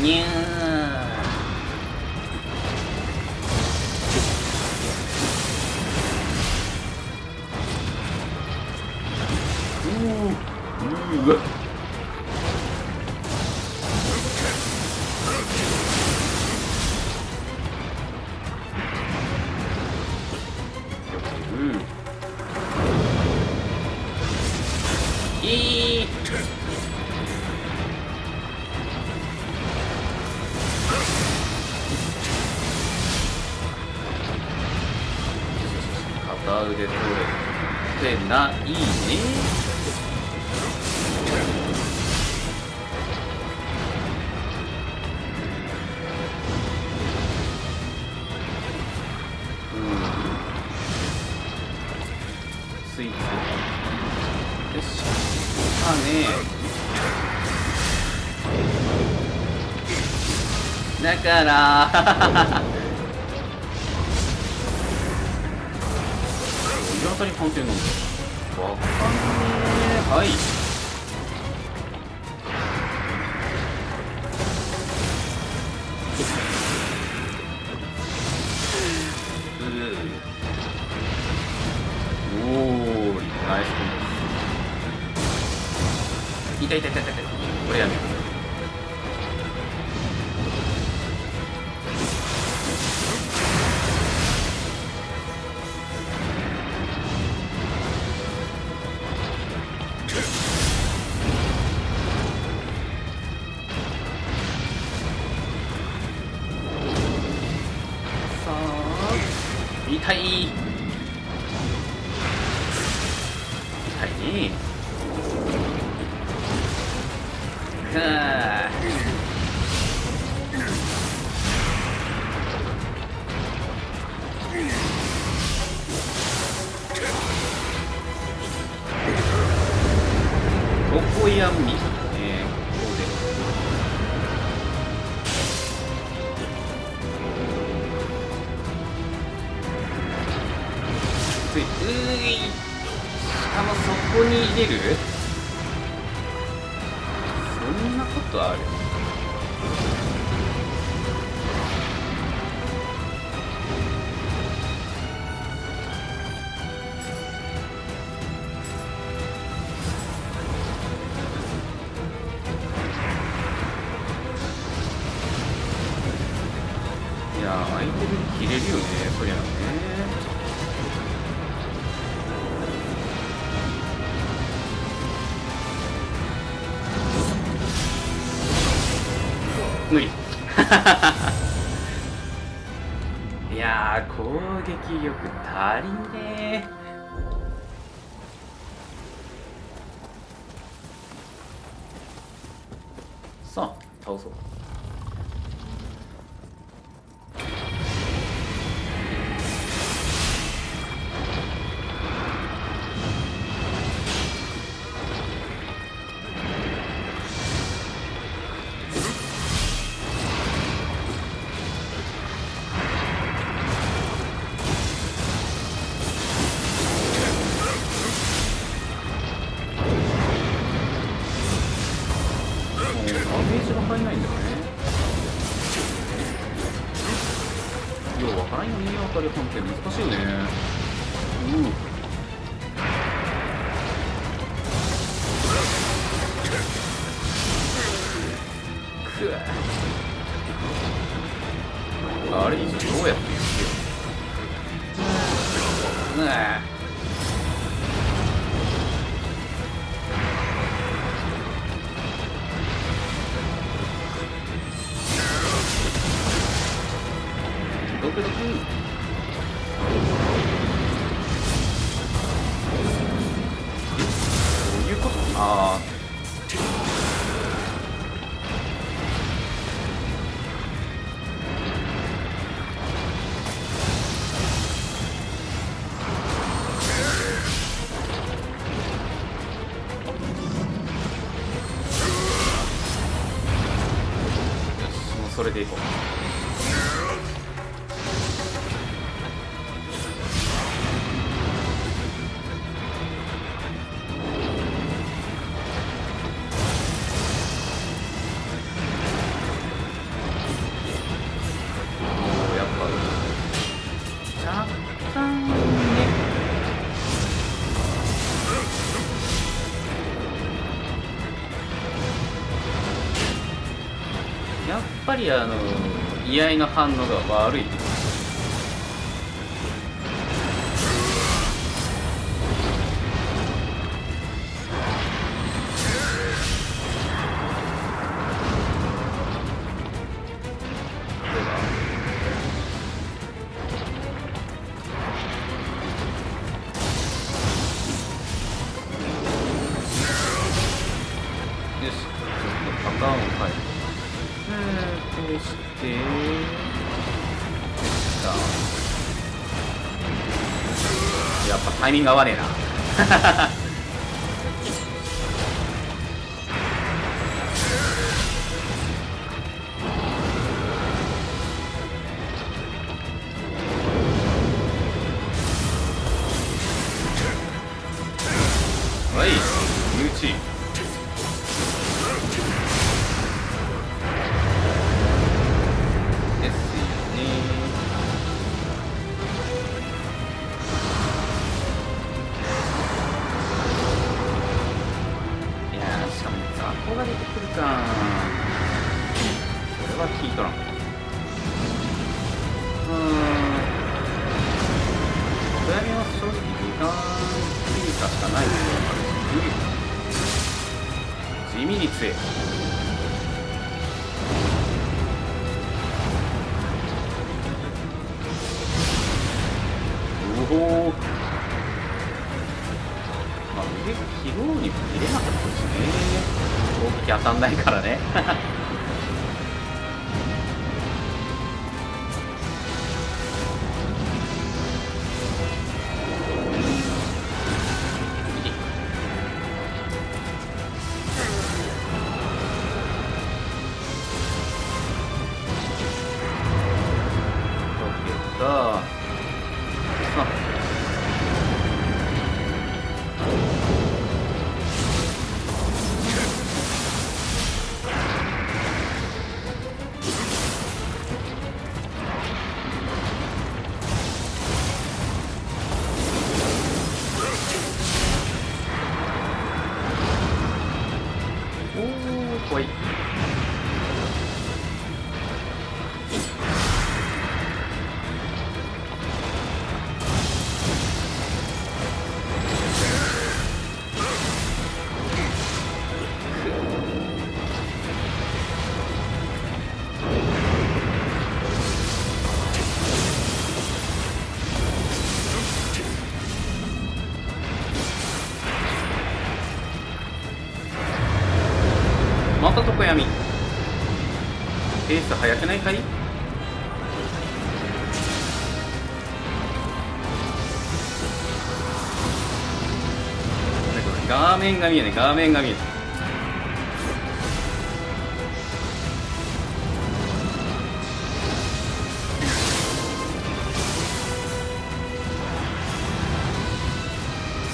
にゅーうーうわ片腕取れてないね。うんついてよしあねえだから当たり判定なんだ。わかんねえ。はいおーナイスコンボ。痛い痛い痛い痛いこれやめよう。痛い痛いねくーここやみえー、ここで。うーいしかもそこに入れるそんなことある。いや相手に切れるよねそりゃね。無理いやー攻撃力足りねえ。さあ倒そう。しが入らないんだよね。要は払いの右当たり判定難しいよね。うん、あれ以上どうやって言うの？ねえ、ドキドキ。どういうこと？ああ、それでいこう。お、やっぱ若干ね、やっぱりあの居合の反応が悪い。よし、ちょっとパターンを変える。えー、こうしてできた。やっぱタイミング合わねえな。はい、身内。ここが出てくるか、これは効いとらん。うーん、ドヤミは正直時間追加しかないですよ。無理、地味に強い。疲労に入れなかったですね。攻撃当たんないからね。ほい、また床闇。ペース早くないかい？画面が見えない、画面が見えない。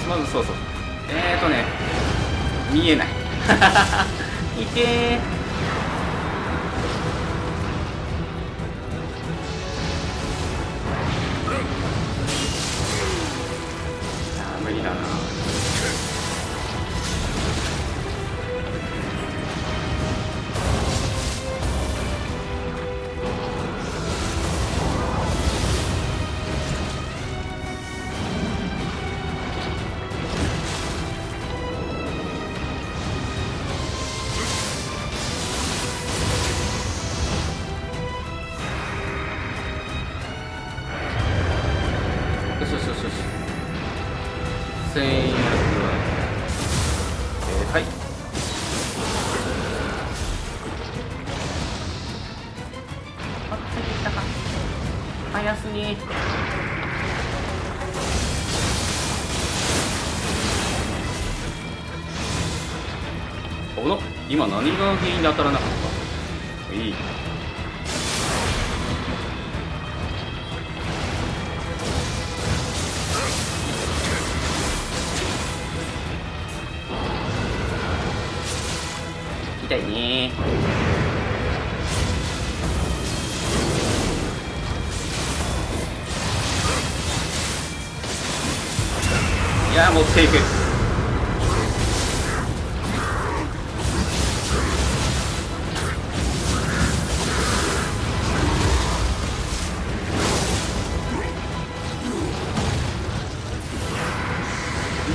まずそうそう、えーとね、見えない。いけー。理だな。今何が原因で当たらなかったか。いい。痛いねー。いやー持っていく。い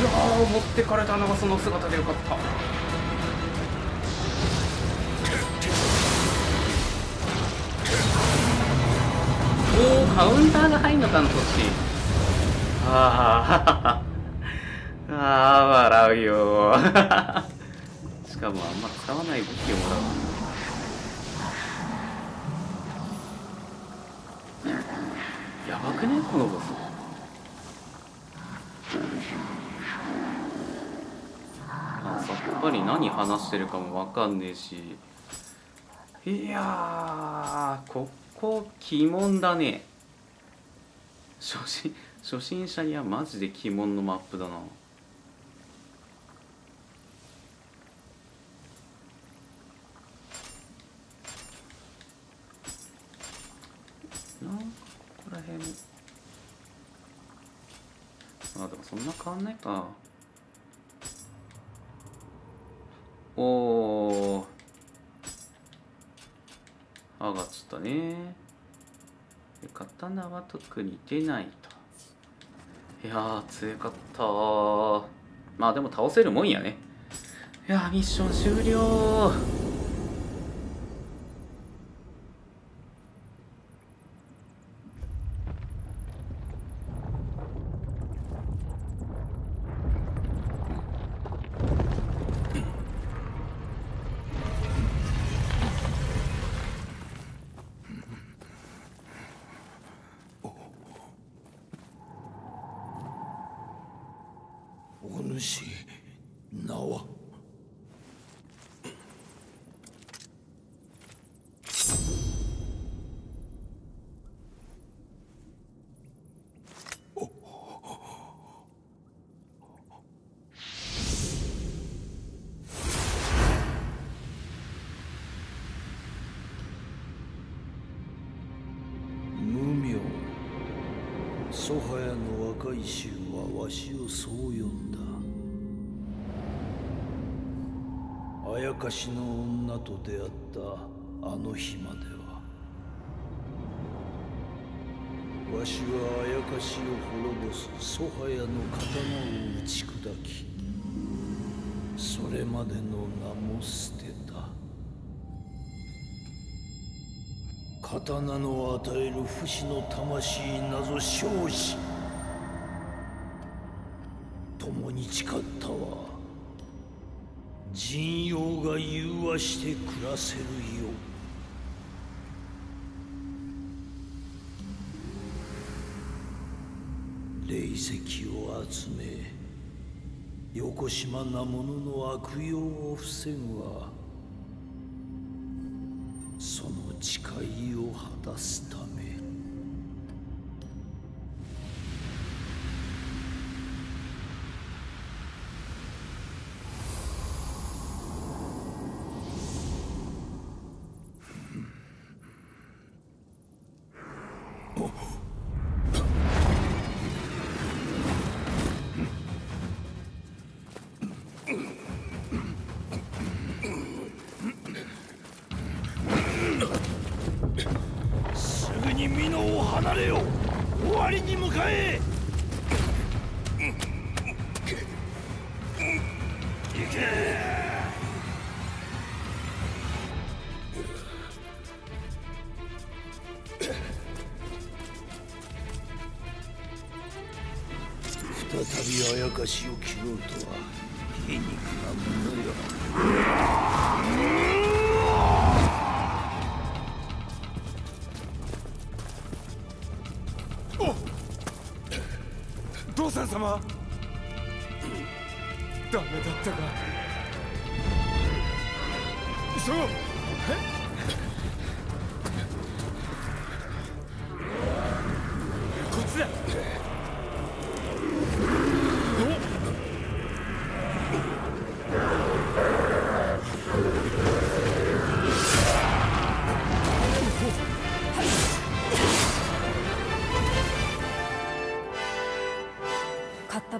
やー持ってかれたのがその姿でよかった。おーカウンターが入んのかな、そっち。ああはははあー笑うよしかもあんま使わない武器をもらう。やばくねこのボス。あさっぱり何話してるかも分かんねえし。いやーここ鬼門だね。初心初心者にはマジで鬼門のマップだな。そんな変わんないか。おお上がっちゃったね。刀は特に出ないと。いやー強かったー。まあでも倒せるもんやね。いやーミッション終了ー。ソハヤの若い衆はわしをそう呼んだ。あやかしの女と出会ったあの日まではわしはあやかしを滅ぼすソハヤの刀を打ち砕き、それまでの名も捨てた。刀の与える不死の魂なぞ生じ、共に誓ったは人妖が融和して暮らせるよう。霊石を集めよこしまなものの悪用を防ぐはその誓いを果たすため。再びあやかしを切ろうとは皮肉なものよ。お父さん様、ダメだったか。急ごう。え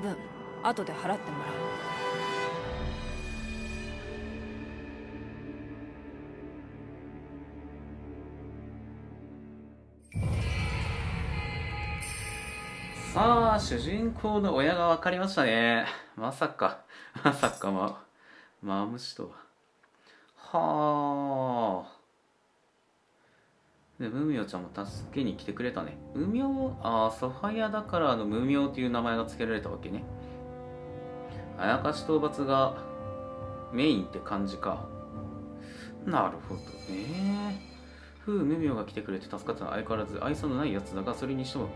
っ、後で払ってもらう。さあ、主人公の親が分かりましたね。まさかまさかまマムシとは。はあ、でムミオちゃんも助けに来てくれたね。無名、ああ、ソファイアだからあの無名という名前が付けられたわけね。あやかし討伐がメインって感じか。なるほどね。ふう、無名が来てくれて助かったのは相変わらず愛想のないやつだが、それにしても、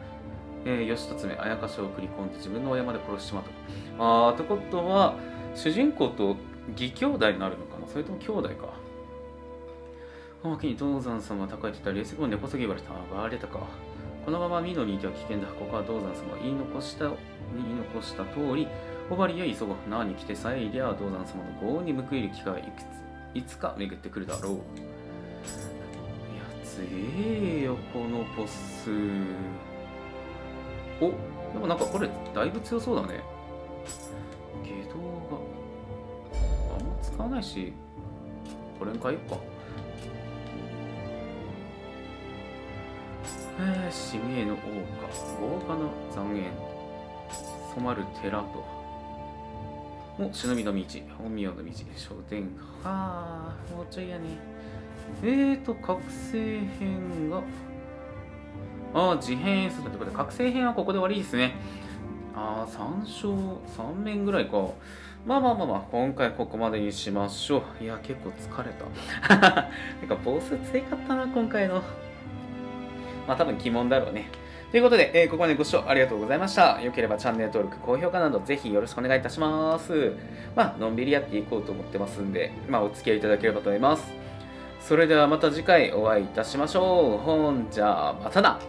えー、義経めあやかしを送り込んで自分の親まで殺してしまった。ああ、ってことは主人公と義兄弟になるのかな、それとも兄弟か。この脇に銅山様が抱えてた霊石を根こそぎばれたのがバレたか。このまま美濃にいては危険だ。ここは銅山様が言い残した言い残した通り、小針や磯子縄に来てさえいりゃ銅山様のご恩に報いる機会が い, いつか巡ってくるだろう。いや、強えよこのボス。お、でもなんかこれだいぶ強そうだね。下道があんま使わないし、これに変えよっか。えー、使命の王家、豪華の残縁、染まる寺と、お、忍びの道、本名の道、書店、はあ、もうちょいやね。えーと、覚醒編が、ああ、事変するってことで、覚醒編はここで終わりですね。ああ、さん章、さん面ぐらいか。まあまあまあまあ、今回ここまでにしましょう。いや、結構疲れた。なんか、ボス強かったな、今回の。まあ多分鬼門だろうね。ということで、えー、ここまでご視聴ありがとうございました。よければチャンネル登録、高評価などぜひよろしくお願いいたします。まあ、のんびりやっていこうと思ってますんで、まあお付き合いいただければと思います。それではまた次回お会いいたしましょう。ほんじゃ、またな。